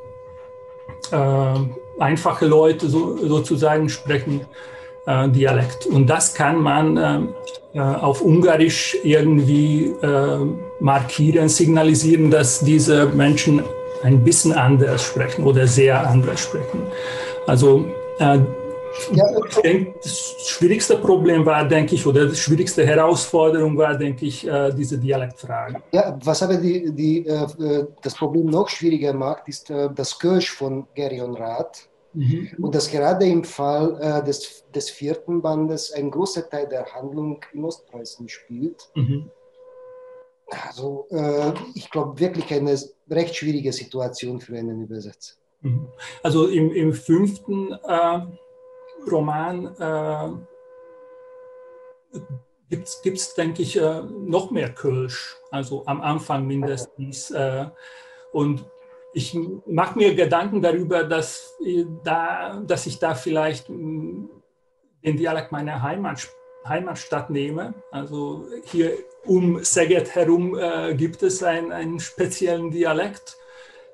äh, einfache Leute so, sozusagen sprechen äh, Dialekt. Und das kann man äh, auf Ungarisch irgendwie äh, markieren, signalisieren, dass diese Menschen ein bisschen anders sprechen oder sehr anders sprechen. Also äh, ja, ich denke, das schwierigste Problem war, denke ich, oder die schwierigste Herausforderung war, denke ich, diese Dialektfrage. Ja, was aber die, die, das Problem noch schwieriger macht, ist das Kölsch von Gereon Rath. Mhm. Und dass gerade im Fall des, des vierten Bandes ein großer Teil der Handlung in Ostpreußen spielt. Mhm. Also ich glaube, wirklich eine recht schwierige Situation für einen Übersetzer. Mhm. Also im, im fünften äh Roman äh, gibt es, denke ich, äh, noch mehr Kölsch, also am Anfang mindestens. Äh, und ich mache mir Gedanken darüber, dass, äh, da, dass ich da vielleicht mh, den Dialekt meiner Heimat, Heimatstadt nehme. Also hier um Szeged herum äh, gibt es ein, einen speziellen Dialekt.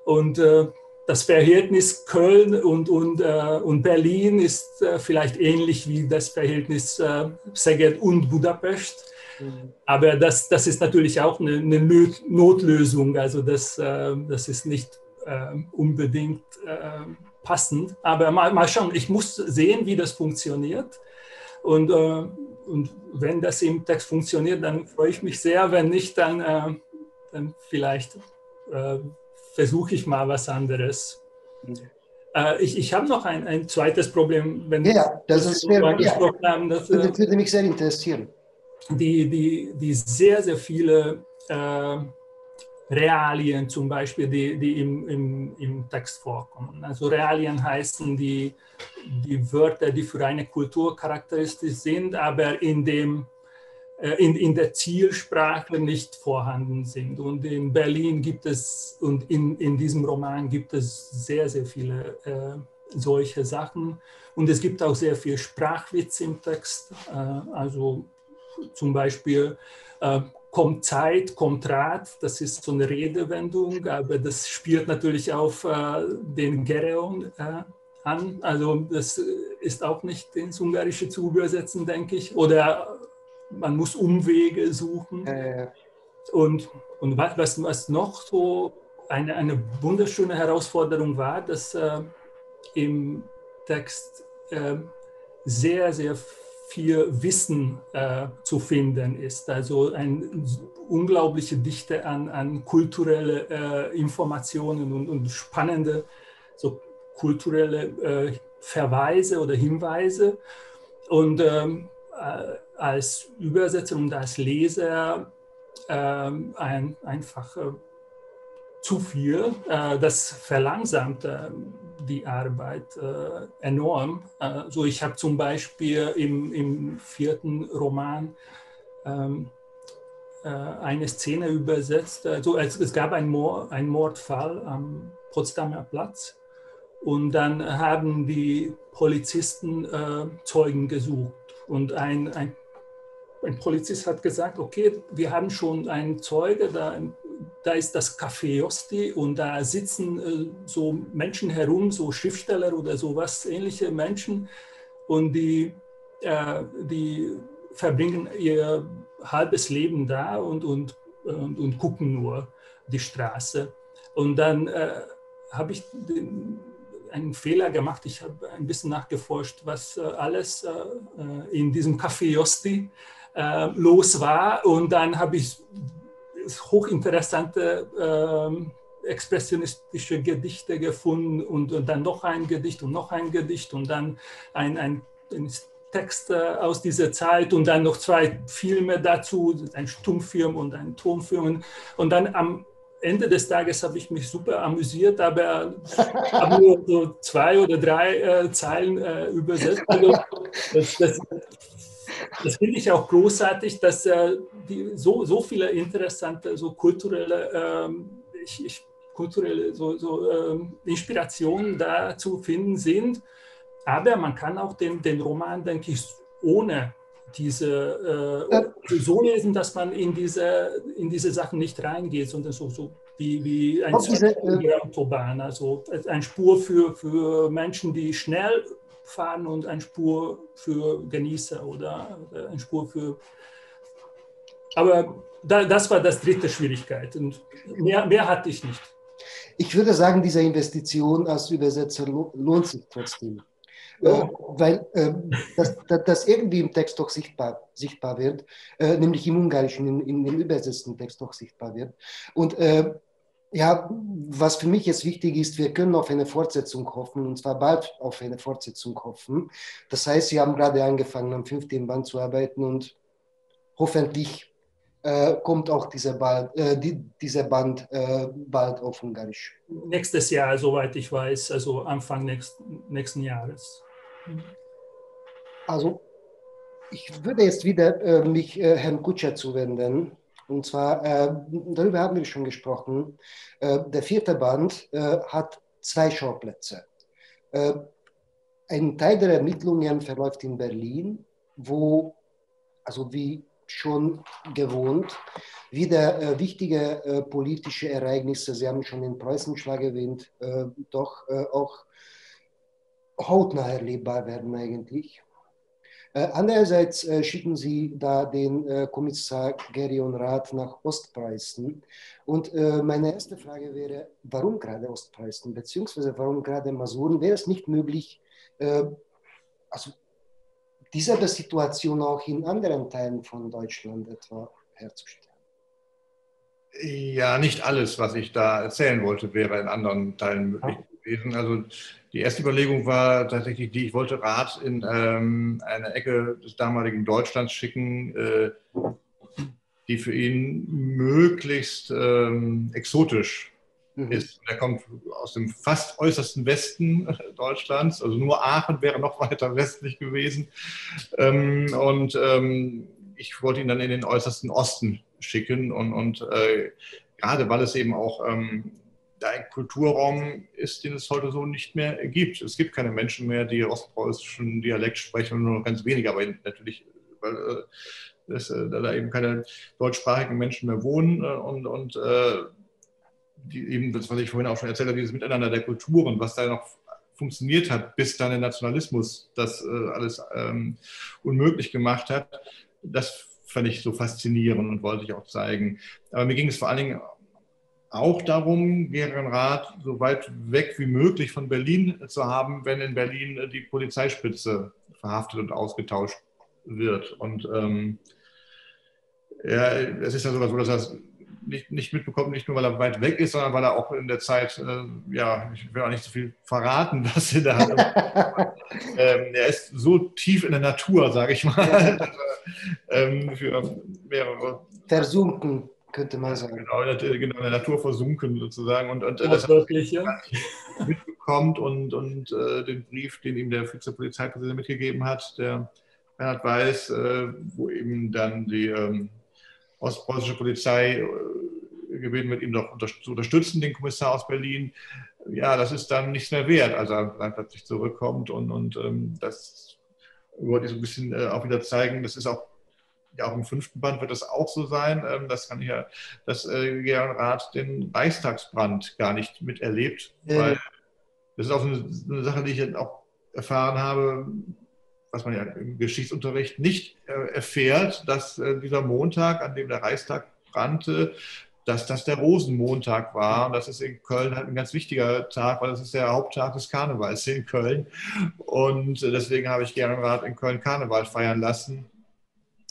Und äh, das Verhältnis Köln und, und, äh, und Berlin ist äh, vielleicht ähnlich wie das Verhältnis äh, Szeged und Budapest. Mhm. Aber das, das ist natürlich auch eine, eine Notlösung. Also das, äh, das ist nicht äh, unbedingt äh, passend. Aber mal, mal schauen, ich muss sehen, wie das funktioniert. Und, äh, und wenn das im Text funktioniert, dann freue ich mich sehr. Wenn nicht, dann, äh, dann vielleicht... Äh, versuche ich mal was anderes. Äh, ich ich habe noch ein, ein zweites Problem, wenn ja, das ist sehr, angesprochen ja. haben. Dass, das würde mich sehr interessieren. Die, die, die sehr, sehr viele äh, Realien zum Beispiel, die, die im, im, im Text vorkommen. Also Realien heißen die, die Wörter, die für eine Kultur charakteristisch sind, aber in dem In, in der Zielsprache nicht vorhanden sind. Und in Berlin gibt es, und in, in diesem Roman gibt es sehr, sehr viele äh, solche Sachen. Und es gibt auch sehr viel Sprachwitz im Text. Äh, also zum Beispiel äh, kommt Zeit, kommt Rat, das ist so eine Redewendung, aber das spielt natürlich auf äh, den Gereon äh, an. Also das ist auch nicht ins Ungarische zu übersetzen, denke ich. Oder man muss Umwege suchen. Äh. Und, und was, was noch so eine, eine wunderschöne Herausforderung war, dass äh, im Text äh, sehr, sehr viel Wissen äh, zu finden ist. Also eine unglaubliche Dichte an, an kulturellen äh, Informationen und, und spannende so kulturelle äh, Verweise oder Hinweise. Und ähm, äh, als Übersetzer und als Leser ähm, ein, einfach äh, zu viel. Äh, das verlangsamt äh, die Arbeit äh, enorm. Also ich habe zum Beispiel im, im vierten Roman ähm, äh, eine Szene übersetzt. Also es, es gab einen Mord, einen Mordfall am Potsdamer Platz und dann haben die Polizisten äh, Zeugen gesucht. Und ein, ein Ein Polizist hat gesagt, okay, wir haben schon einen Zeuge, da, da ist das Café Josti und da sitzen äh, so Menschen herum, so Schriftsteller oder sowas, ähnliche Menschen und die, äh, die verbringen ihr halbes Leben da und, und, und, und gucken nur die Straße. Und dann äh, habe ich den, einen Fehler gemacht, ich habe ein bisschen nachgeforscht, was äh, alles äh, in diesem Café Josti los war und dann habe ich hochinteressante äh, expressionistische Gedichte gefunden und, und dann noch ein Gedicht und noch ein Gedicht und dann ein, ein, ein Text aus dieser Zeit und dann noch zwei Filme dazu, ein Stummfilm und ein Tonfilm und dann am Ende des Tages habe ich mich super amüsiert, aber habe nur so zwei oder drei äh, Zeilen äh, übersetzt. Also, das, das Das finde ich auch großartig, dass äh, die, so, so viele interessante, so kulturelle, ähm, ich, ich, kulturelle so, so, ähm, Inspirationen da zu finden sind. Aber man kann auch den, den Roman, denke ich, ohne diese äh, so lesen, dass man in diese, in diese Sachen nicht reingeht, sondern so, so wie, wie ein Autobahn, also eine Spur für, für Menschen, die schnell fahren und eine Spur für Genießer oder eine Spur für... Aber da, das war das dritte Schwierigkeit und mehr, mehr hatte ich nicht. Ich würde sagen, diese Investition als Übersetzer lohnt sich trotzdem. Ja. Weil äh, das, das irgendwie im Text doch sichtbar, sichtbar wird, äh, nämlich im Ungarischen, in, in dem übersetzten Text doch sichtbar wird. Und äh, ja, was für mich jetzt wichtig ist, wir können auf eine Fortsetzung hoffen, und zwar bald auf eine Fortsetzung hoffen. Das heißt, Sie haben gerade angefangen, am fünften Band zu arbeiten und hoffentlich äh, kommt auch dieser Band, äh, die, dieser Band äh, bald auf Ungarisch. Nächstes Jahr, soweit ich weiß, also Anfang nächsten, nächsten Jahres. Also, ich würde jetzt wieder äh, mich äh, Herrn Kutscher zuwenden. Und zwar, äh, darüber haben wir schon gesprochen, äh, der vierte Band äh, hat zwei Schauplätze. Äh, ein Teil der Ermittlungen verläuft in Berlin, wo, also wie schon gewohnt, wieder äh, wichtige äh, politische Ereignisse, Sie haben schon den Preußenschlag erwähnt, äh, doch äh, auch hautnah erlebbar werden eigentlich. Äh, andererseits äh, schicken sie da den äh, Kommissar Gereon Rath nach Ostpreußen. Und äh, meine erste Frage wäre, warum gerade Ostpreußen, beziehungsweise warum gerade Masuren? Wäre es nicht möglich, äh, also diese Situation auch in anderen Teilen von Deutschland etwa herzustellen? Ja, nicht alles, was ich da erzählen wollte, wäre in anderen Teilen möglich gewesen. Also die erste Überlegung war tatsächlich die, ich wollte Rath in ähm, eine Ecke des damaligen Deutschlands schicken, äh, die für ihn möglichst ähm, exotisch mhm. ist. Er kommt aus dem fast äußersten Westen Deutschlands, also nur Aachen wäre noch weiter westlich gewesen. Ähm, und ähm, ich wollte ihn dann in den äußersten Osten schicken und, und äh, gerade weil es eben auch ähm, ein Kulturraum ist, den es heute so nicht mehr gibt. Es gibt keine Menschen mehr, die ostpreußischen Dialekt sprechen, nur noch ganz wenige, aber natürlich, weil äh, das, äh, da eben keine deutschsprachigen Menschen mehr wohnen äh, und, und äh, die, eben das, was ich vorhin auch schon erzählt habe, dieses Miteinander der Kulturen, was da noch funktioniert hat, bis dann der Nationalismus das äh, alles ähm, unmöglich gemacht hat, das fand ich so faszinierend und wollte ich auch zeigen. Aber mir ging es vor allen Dingen auch darum, Gereon Rath so weit weg wie möglich von Berlin zu haben, wenn in Berlin die Polizeispitze verhaftet und ausgetauscht wird. Und ähm, ja, es ist ja sogar so, dass er es nicht, nicht mitbekommt, nicht nur weil er weit weg ist, sondern weil er auch in der Zeit, äh, ja, ich will auch nicht so viel verraten, was er da hat. ähm, er ist so tief in der Natur, sage ich mal, ähm, für mehrere. Versunken. Könnte man sagen. Genau, genau, in der Natur versunken sozusagen. Und, und das wirklich, ja. mitbekommt und, und äh, den Brief, den ihm der Vizepolizeipräsident mitgegeben hat, der Bernhard Weiß, äh, wo eben dann die ähm, ostpreußische Polizei äh, gebeten wird, ihm doch unter zu unterstützen, den Kommissar aus Berlin. Ja, das ist dann nichts mehr wert, als er dann plötzlich zurückkommt. Und, und ähm, das wollte ich so ein bisschen äh, auch wieder zeigen, das ist auch ja, auch im fünften Band wird das auch so sein, ähm, das kann ich ja, dass äh, Gereon Rath den Reichstagsbrand gar nicht miterlebt, äh. weil das ist auch eine, eine Sache, die ich auch erfahren habe, was man ja im Geschichtsunterricht nicht äh, erfährt, dass äh, dieser Montag, an dem der Reichstag brannte, dass das der Rosenmontag war. Und das ist in Köln halt ein ganz wichtiger Tag, weil das ist der Haupttag des Karnevals in Köln. Und äh, deswegen habe ich Gereon Rath in Köln Karneval feiern lassen.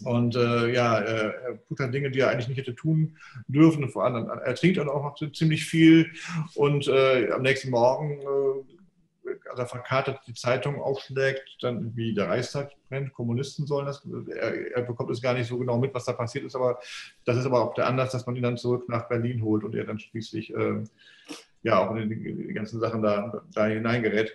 Und äh, ja, er tut dann Dinge, die er eigentlich nicht hätte tun dürfen. Vor allem, er trinkt dann auch noch ziemlich viel. Und äh, am nächsten Morgen, äh, als er verkatert die Zeitung aufschlägt, dann wie der Reichstag brennt, Kommunisten sollen das. Er, er bekommt es gar nicht so genau mit, was da passiert ist. Aber das ist aber auch der Anlass, dass man ihn dann zurück nach Berlin holt und er dann schließlich äh, ja auch in die, die ganzen Sachen da, da hineingerät.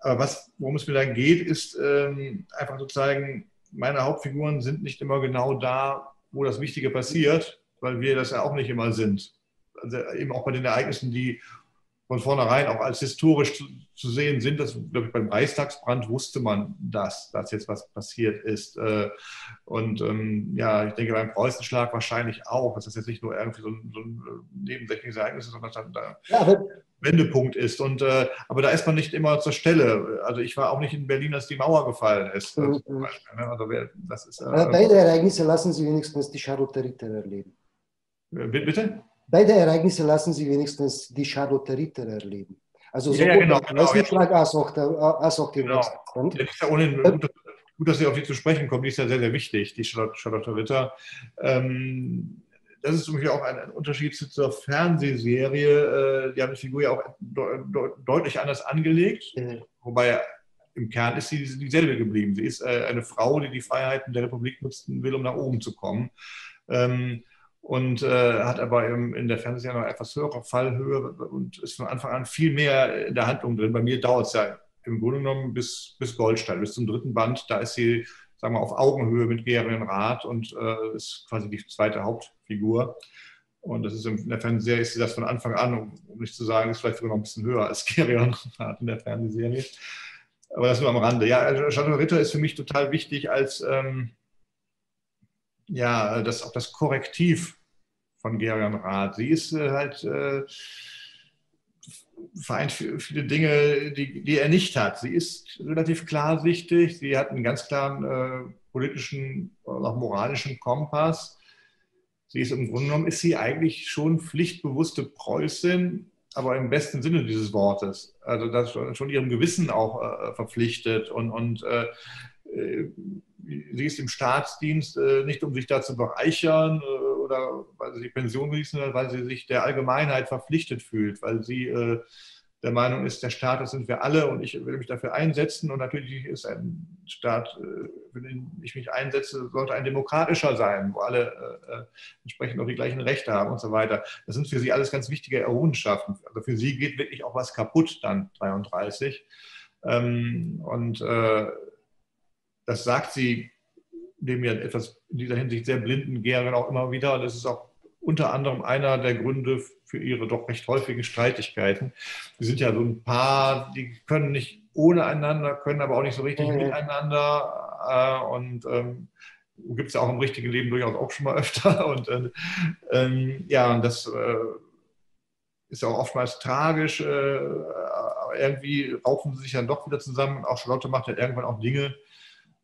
Aber was, worum es mir dann geht, ist ähm, einfach zu zeigen, meine Hauptfiguren sind nicht immer genau da, wo das Wichtige passiert, weil wir das ja auch nicht immer sind. Also eben auch bei den Ereignissen, die von vornherein auch als historisch zu, zu sehen sind. Das, glaube ich, beim Reichstagsbrand wusste man das, dass jetzt was passiert ist. Und ähm, ja, ich denke beim Preußenschlag wahrscheinlich auch, dass das jetzt nicht nur irgendwie so ein, so ein nebensächliches Ereignis ist, sondern dann da ja, Wendepunkt ist. Und, äh, aber da ist man nicht immer zur Stelle. Also ich war auch nicht in Berlin, als die Mauer gefallen ist. Mhm. Zum Beispiel, ne? Also wer, das ist, äh, Beide Ereignisse lassen Sie wenigstens die Charlotte Ritter erleben. Bitte? Beide Ereignisse lassen Sie wenigstens die Charlotte Ritter erleben. Also sowohl ja, ja, genau, der Preußenschlag genau, als auch der, als auch der genau. Reichstagsbrand. Ja, gut, gut, dass Sie auf die zu sprechen kommen. Die ist ja sehr, sehr wichtig, die Charlotte Ritter. Ähm, das ist nämlich auch ein, ein Unterschied zu zur Fernsehserie. Äh, die haben die Figur ja auch de de deutlich anders angelegt. Mhm. Wobei im Kern ist sie dieselbe geblieben. Sie ist äh, eine Frau, die die Freiheiten der Republik nutzen will, um nach oben zu kommen. Ähm, Und äh, hat aber im, in der Fernsehserie noch etwas höhere Fallhöhe und ist von Anfang an viel mehr in der Handlung drin. Bei mir dauert es ja im Grunde genommen bis, bis Goldstein, bis zum dritten Band. Da ist sie, sagen wir, auf Augenhöhe mit Gereon Rath und äh, ist quasi die zweite Hauptfigur. Und das ist im, in der Fernsehserie ist sie das von Anfang an, um, um nicht zu sagen, ist vielleicht sogar noch ein bisschen höher als Gereon Rath in der Fernsehserie. Aber das nur am Rande. Ja, Charlotte Ritter ist für mich total wichtig als ähm, ja, das, auch das Korrektiv von Gereon Rath. Sie ist äh, halt, äh, vereint viele Dinge, die, die er nicht hat. Sie ist relativ klarsichtig, sie hat einen ganz klaren äh, politischen und auch moralischen Kompass. Sie ist im Grunde genommen, ist sie eigentlich schon pflichtbewusste Preußin, aber im besten Sinne dieses Wortes. Also das schon ihrem Gewissen auch äh, verpflichtet und, und äh, sie ist im Staatsdienst äh, nicht, um sich da zu bereichern äh, oder weil sie die Pension genießen, sondern weil sie sich der Allgemeinheit verpflichtet fühlt, weil sie äh, der Meinung ist, der Staat, das sind wir alle und ich will mich dafür einsetzen. Und natürlich ist ein Staat, äh, für den ich mich einsetze, sollte ein demokratischer sein, wo alle äh, entsprechend auch die gleichen Rechte haben und so weiter. Das sind für sie alles ganz wichtige Errungenschaften. Also für sie geht wirklich auch was kaputt dann dreiunddreißig. Ähm, und äh, Das sagt sie dem ja etwas in dieser Hinsicht sehr blinden Gereon auch immer wieder. Und das ist auch unter anderem einer der Gründe für ihre doch recht häufigen Streitigkeiten. Die sind ja so ein Paar, die können nicht ohne einander, können aber auch nicht so richtig oh. miteinander. Äh, und ähm, gibt es ja auch im richtigen Leben durchaus auch schon mal öfter. Und äh, ähm, ja, und das äh, ist ja auch oftmals tragisch. Äh, aber irgendwie raufen sie sich dann doch wieder zusammen. Und auch Charlotte macht ja irgendwann auch Dinge,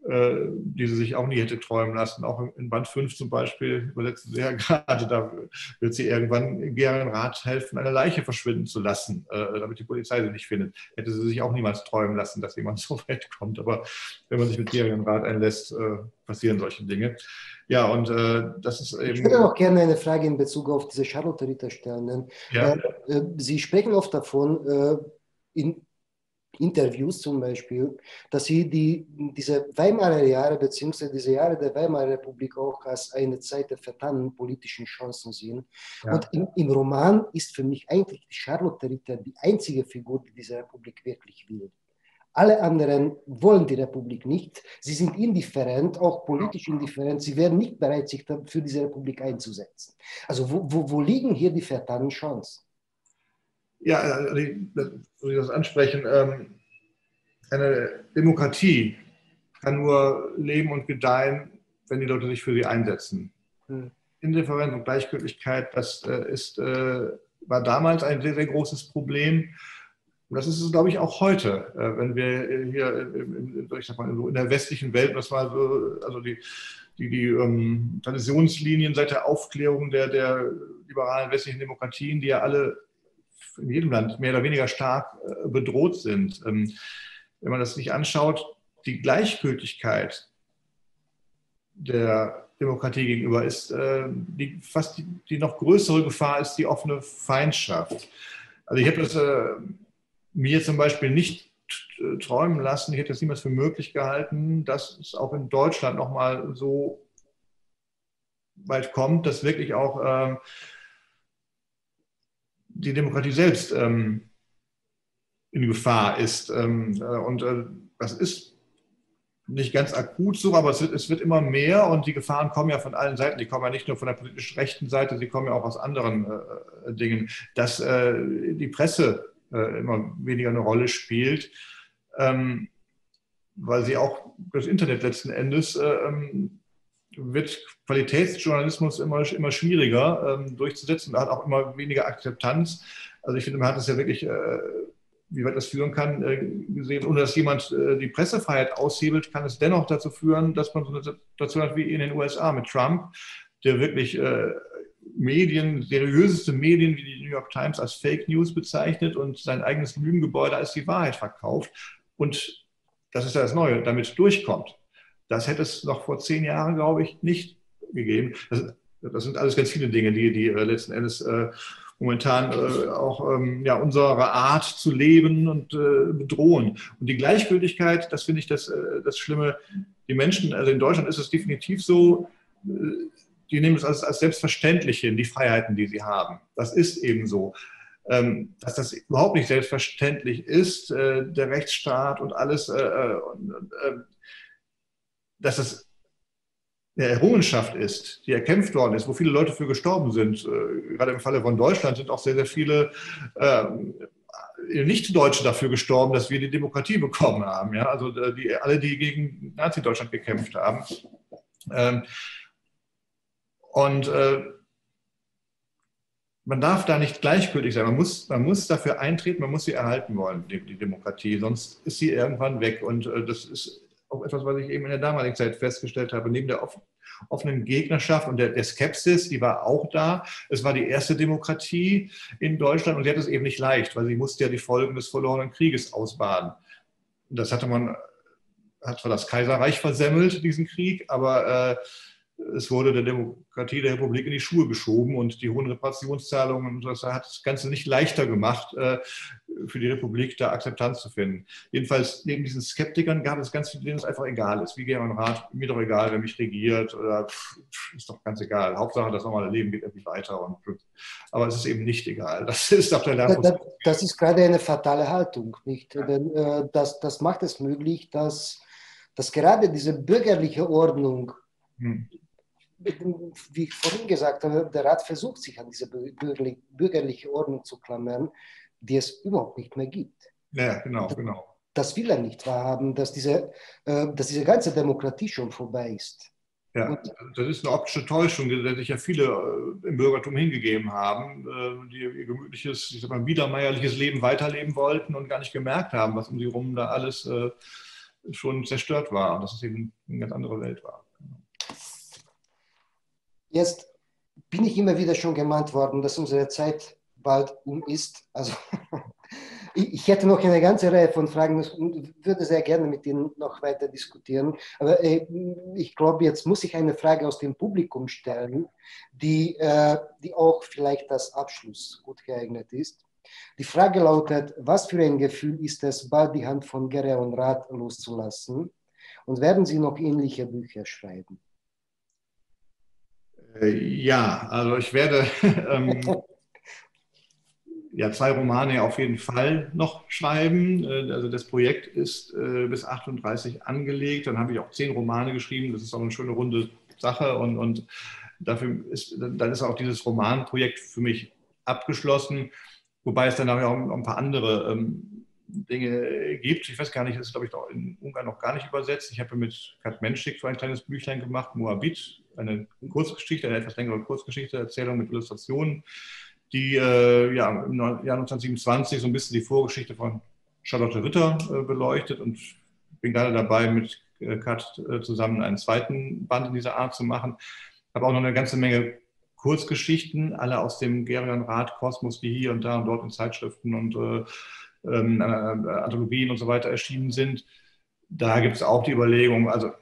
die sie sich auch nie hätte träumen lassen. Auch in Band fünf zum Beispiel, übersetzen sie ja gerade, da wird sie irgendwann Gereon Rath helfen, eine Leiche verschwinden zu lassen, damit die Polizei sie nicht findet. Hätte sie sich auch niemals träumen lassen, dass jemand so weit kommt. Aber wenn man sich mit Gereon Rath einlässt, passieren solche Dinge. Ja, und äh, das ist eben... Ich würde auch gerne eine Frage in Bezug auf diese Charlotte Ritter stellen. Ja? Äh, sie sprechen oft davon, äh, in Interviews zum Beispiel, dass sie die, diese Weimarer Jahre bzw. diese Jahre der Weimarer Republik auch als eine Zeit der vertanen politischen Chancen sehen. Ja. Und im, im Roman ist für mich eigentlich die Charlotte Ritter die einzige Figur, die diese Republik wirklich will. Alle anderen wollen die Republik nicht. Sie sind indifferent, auch politisch indifferent. Sie wären nicht bereit, sich für diese Republik einzusetzen. Also wo, wo, wo liegen hier die vertanen Chancen? Ja, so ich das ansprechen, eine Demokratie kann nur leben und gedeihen, wenn die Leute sich für sie einsetzen. Indifferenz und Gleichgültigkeit, das ist, war damals ein sehr, sehr großes Problem. Und das ist es, glaube ich, auch heute, wenn wir hier ich sag mal, in der westlichen Welt, das war so, also die, die, die um, Traditionslinien seit der Aufklärung der, der liberalen westlichen Demokratien, die ja alle in jedem Land mehr oder weniger stark bedroht sind. Wenn man das nicht anschaut, die Gleichgültigkeit der Demokratie gegenüber ist die, fast die, die noch größere Gefahr ist die offene Feindschaft. Also ich hätte das äh, mir zum Beispiel nicht träumen lassen, ich hätte das niemals für möglich gehalten, dass es auch in Deutschland nochmal so weit kommt, dass wirklich auch äh, die Demokratie selbst ähm, in Gefahr ist. Ähm, äh, und äh, das ist nicht ganz akut so, aber es wird, es wird immer mehr und die Gefahren kommen ja von allen Seiten. Die kommen ja nicht nur von der politisch rechten Seite, sie kommen ja auch aus anderen äh, Dingen. Dass äh, die Presse äh, immer weniger eine Rolle spielt, ähm, weil sie auch das Internet letzten Endes äh, ähm, wird Qualitätsjournalismus immer, immer schwieriger ähm, durchzusetzen und hat auch immer weniger Akzeptanz. Also ich finde, man hat es ja wirklich... Äh, wie weit das führen kann, gesehen, ohne dass jemand die Pressefreiheit aushebelt, kann es dennoch dazu führen, dass man so eine Situation hat wie in den U S A mit Trump, der wirklich Medien, seriöseste Medien wie die New York Times als Fake News bezeichnet und sein eigenes Lügengebäude als die Wahrheit verkauft. Und das ist ja das Neue, damit durchkommt. Das hätte es noch vor zehn Jahren, glaube ich, nicht gegeben. Das, das sind alles ganz viele Dinge, die, die letzten Endes... Äh, momentan äh, auch ähm, ja, unsere Art zu leben und äh, bedrohen. Und die Gleichgültigkeit, das finde ich das, äh, das Schlimme. Die Menschen, also in Deutschland ist es definitiv so, äh, die nehmen es als, als selbstverständlich hin, die Freiheiten, die sie haben. Das ist eben so. Ähm, dass das überhaupt nicht selbstverständlich ist, äh, der Rechtsstaat und alles, äh, und, äh, dass das eine Errungenschaft ist, die erkämpft worden ist, wo viele Leute für gestorben sind. Äh, gerade im Falle von Deutschland sind auch sehr, sehr viele äh, Nicht-Deutsche dafür gestorben, dass wir die Demokratie bekommen haben. Ja? Also die, alle, die gegen Nazi-Deutschland gekämpft haben. Ähm, und äh, man darf da nicht gleichgültig sein. Man muss, man muss dafür eintreten, man muss sie erhalten wollen, die, die Demokratie. Sonst ist sie irgendwann weg. Und äh, das ist auch etwas, was ich eben in der damaligen Zeit festgestellt habe, neben der offenen Gegnerschaft und der, der Skepsis, die war auch da. Es war die erste Demokratie in Deutschland und sie hat es eben nicht leicht, weil sie musste ja die Folgen des verlorenen Krieges ausbaden. Und das hatte man, hat zwar das Kaiserreich versemmelt, diesen Krieg, aber äh, es wurde der Demokratie, der Republik in die Schuhe geschoben und die hohen Reparationszahlungen und das hat das Ganze nicht leichter gemacht, äh, für die Republik da Akzeptanz zu finden. Jedenfalls neben diesen Skeptikern gab es ganz viele, denen es einfach egal ist. Wie Gereon Rath, mir doch egal, wer mich regiert, oder pff, ist doch ganz egal. Hauptsache, das normale Leben geht irgendwie weiter. Und, aber es ist eben nicht egal. Das ist auch der Lernprozess. Das, das ist gerade eine fatale Haltung, nicht? Ja. Denn äh, das, das macht es möglich, dass, dass gerade diese bürgerliche Ordnung, hm. wie ich vorhin gesagt habe, der Rat versucht sich an diese bürgerliche, bürgerliche Ordnung zu klammern, die es überhaupt nicht mehr gibt. Ja, genau, genau. Das will er nicht wahrhaben, dass diese, äh, dass diese ganze Demokratie schon vorbei ist. Ja, und das ist eine optische Täuschung, der sich ja viele äh, im Bürgertum hingegeben haben, äh, die ihr gemütliches, ich sag mal, biedermeierliches Leben weiterleben wollten und gar nicht gemerkt haben, was um sie herum da alles äh, schon zerstört war. Und dass es eben eine ganz andere Welt war. Genau. Jetzt bin ich immer wieder schon gemahnt worden, dass unsere Zeit bald um ist. Also ich hätte noch eine ganze Reihe von Fragen und würde sehr gerne mit Ihnen noch weiter diskutieren. Aber äh, ich glaube, jetzt muss ich eine Frage aus dem Publikum stellen, die, äh, die auch vielleicht als Abschluss gut geeignet ist. Die Frage lautet, was für ein Gefühl ist es, bald die Hand von Gereon Rath loszulassen? Und werden Sie noch ähnliche Bücher schreiben? Ja, also ich werde... ähm, ja, zwei Romane auf jeden Fall noch schreiben. Also das Projekt ist äh, bis achtunddreißig angelegt. Dann habe ich auch zehn Romane geschrieben. Das ist auch eine schöne runde Sache. Und, und dafür ist, dann ist auch dieses Romanprojekt für mich abgeschlossen. Wobei es dann auch noch ein paar andere ähm, Dinge gibt. Ich weiß gar nicht, das ist, glaube ich, noch in Ungarn noch gar nicht übersetzt. Ich habe mit Kat Menschik so ein kleines Büchlein gemacht, Moabit, eine Kurzgeschichte, eine etwas längere Kurzgeschichte, Erzählung mit Illustrationen, die äh, ja, im Jahr neunzehnhundertsiebenundzwanzig so ein bisschen die Vorgeschichte von Charlotte Ritter äh, beleuchtet und bin gerade dabei, mit äh, Kat äh, zusammen einen zweiten Band in dieser Art zu machen. Habe auch noch eine ganze Menge Kurzgeschichten, alle aus dem Gereon Rath-Kosmos, die hier und da und dort in Zeitschriften und äh, äh, Anthologien und so weiter erschienen sind. Da gibt es auch die Überlegung, also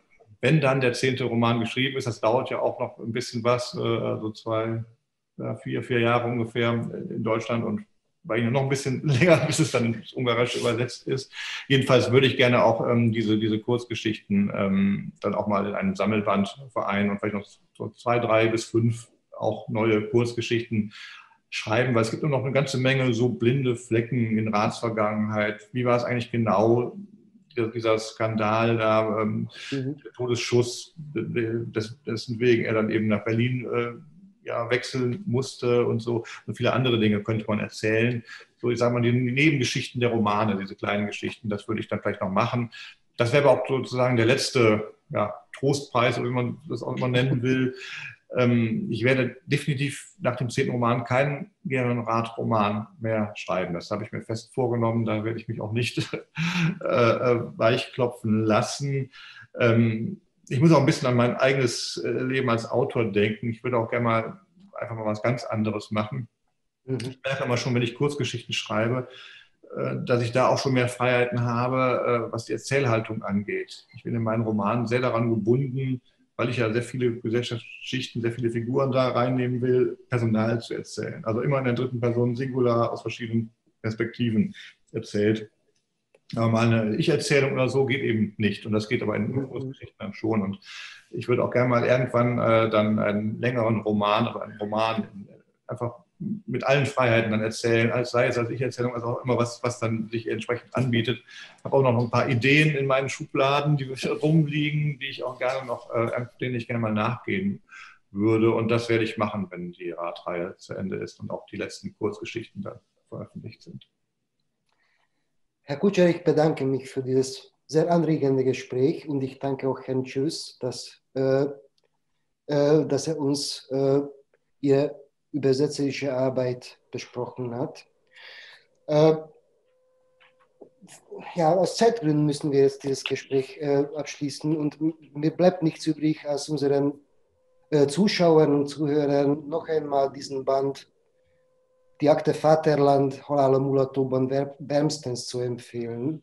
wenn dann der zehnte Roman geschrieben ist, das dauert ja auch noch ein bisschen was, äh, also zwei... Vier, vier Jahre ungefähr in Deutschland und bei Ihnen noch ein bisschen länger, bis es dann ins Ungarische übersetzt ist. Jedenfalls würde ich gerne auch ähm, diese, diese Kurzgeschichten ähm, dann auch mal in einem Sammelband vereinen und vielleicht noch so zwei, drei bis fünf auch neue Kurzgeschichten schreiben, weil es gibt nur noch eine ganze Menge so blinde Flecken in Raths Vergangenheit. Wie war es eigentlich genau? dieser Skandal da, ähm, mhm. der Todesschuss, des, dessen wegen er dann eben nach Berlin äh, ja, wechseln musste und so. Und viele andere Dinge könnte man erzählen. So, ich sage mal, die Nebengeschichten der Romane, diese kleinen Geschichten, das würde ich dann vielleicht noch machen. Das wäre aber auch sozusagen der letzte ja, Trostpreis, wie man das auch immer nennen will. Ähm, ich werde definitiv nach dem zehnten Roman keinen Gereon Rath-Roman mehr schreiben. Das habe ich mir fest vorgenommen. Da werde ich mich auch nicht äh, weichklopfen lassen. Ähm, ich muss auch ein bisschen an mein eigenes Leben als Autor denken. Ich würde auch gerne mal einfach mal was ganz anderes machen. Ich merke immer schon, wenn ich Kurzgeschichten schreibe, dass ich da auch schon mehr Freiheiten habe, was die Erzählhaltung angeht. Ich bin in meinen Romanen sehr daran gebunden, weil ich ja sehr viele Gesellschaftsschichten, sehr viele Figuren da reinnehmen will, Personal zu erzählen. Also immer in der dritten Person Singular aus verschiedenen Perspektiven erzählt. Aber mal eine Ich-Erzählung oder so geht eben nicht. Und das geht aber in Kurzgeschichten dann schon. Und ich würde auch gerne mal irgendwann dann einen längeren Roman, aber einen Roman einfach mit allen Freiheiten dann erzählen, als sei es als Ich-Erzählung, also auch immer was, was dann sich entsprechend anbietet. Ich habe auch noch ein paar Ideen in meinen Schubladen, die rumliegen, die ich auch gerne noch, äh, denen ich gerne mal nachgehen würde. Und das werde ich machen, wenn die Rath-Reihe zu Ende ist und auch die letzten Kurzgeschichten dann veröffentlicht sind. Herr Kutscher, ich bedanke mich für dieses sehr anregende Gespräch und ich danke auch Herrn Csősz, dass, äh, äh, dass er uns äh, ihr übersetzerische Arbeit besprochen hat. Äh, ja, aus Zeitgründen müssen wir jetzt dieses Gespräch äh, abschließen und mir bleibt nichts übrig, als unseren äh, Zuschauern und Zuhörern noch einmal diesen Band Die Akte Vaterland, Halálom Mulatóban wärmstens zu empfehlen.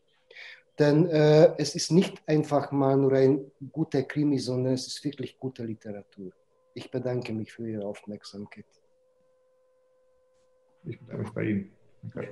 Denn äh, es ist nicht einfach mal nur ein guter Krimi, sondern es ist wirklich gute Literatur. Ich bedanke mich für Ihre Aufmerksamkeit. Ich bedanke mich bei Ihnen. Okay.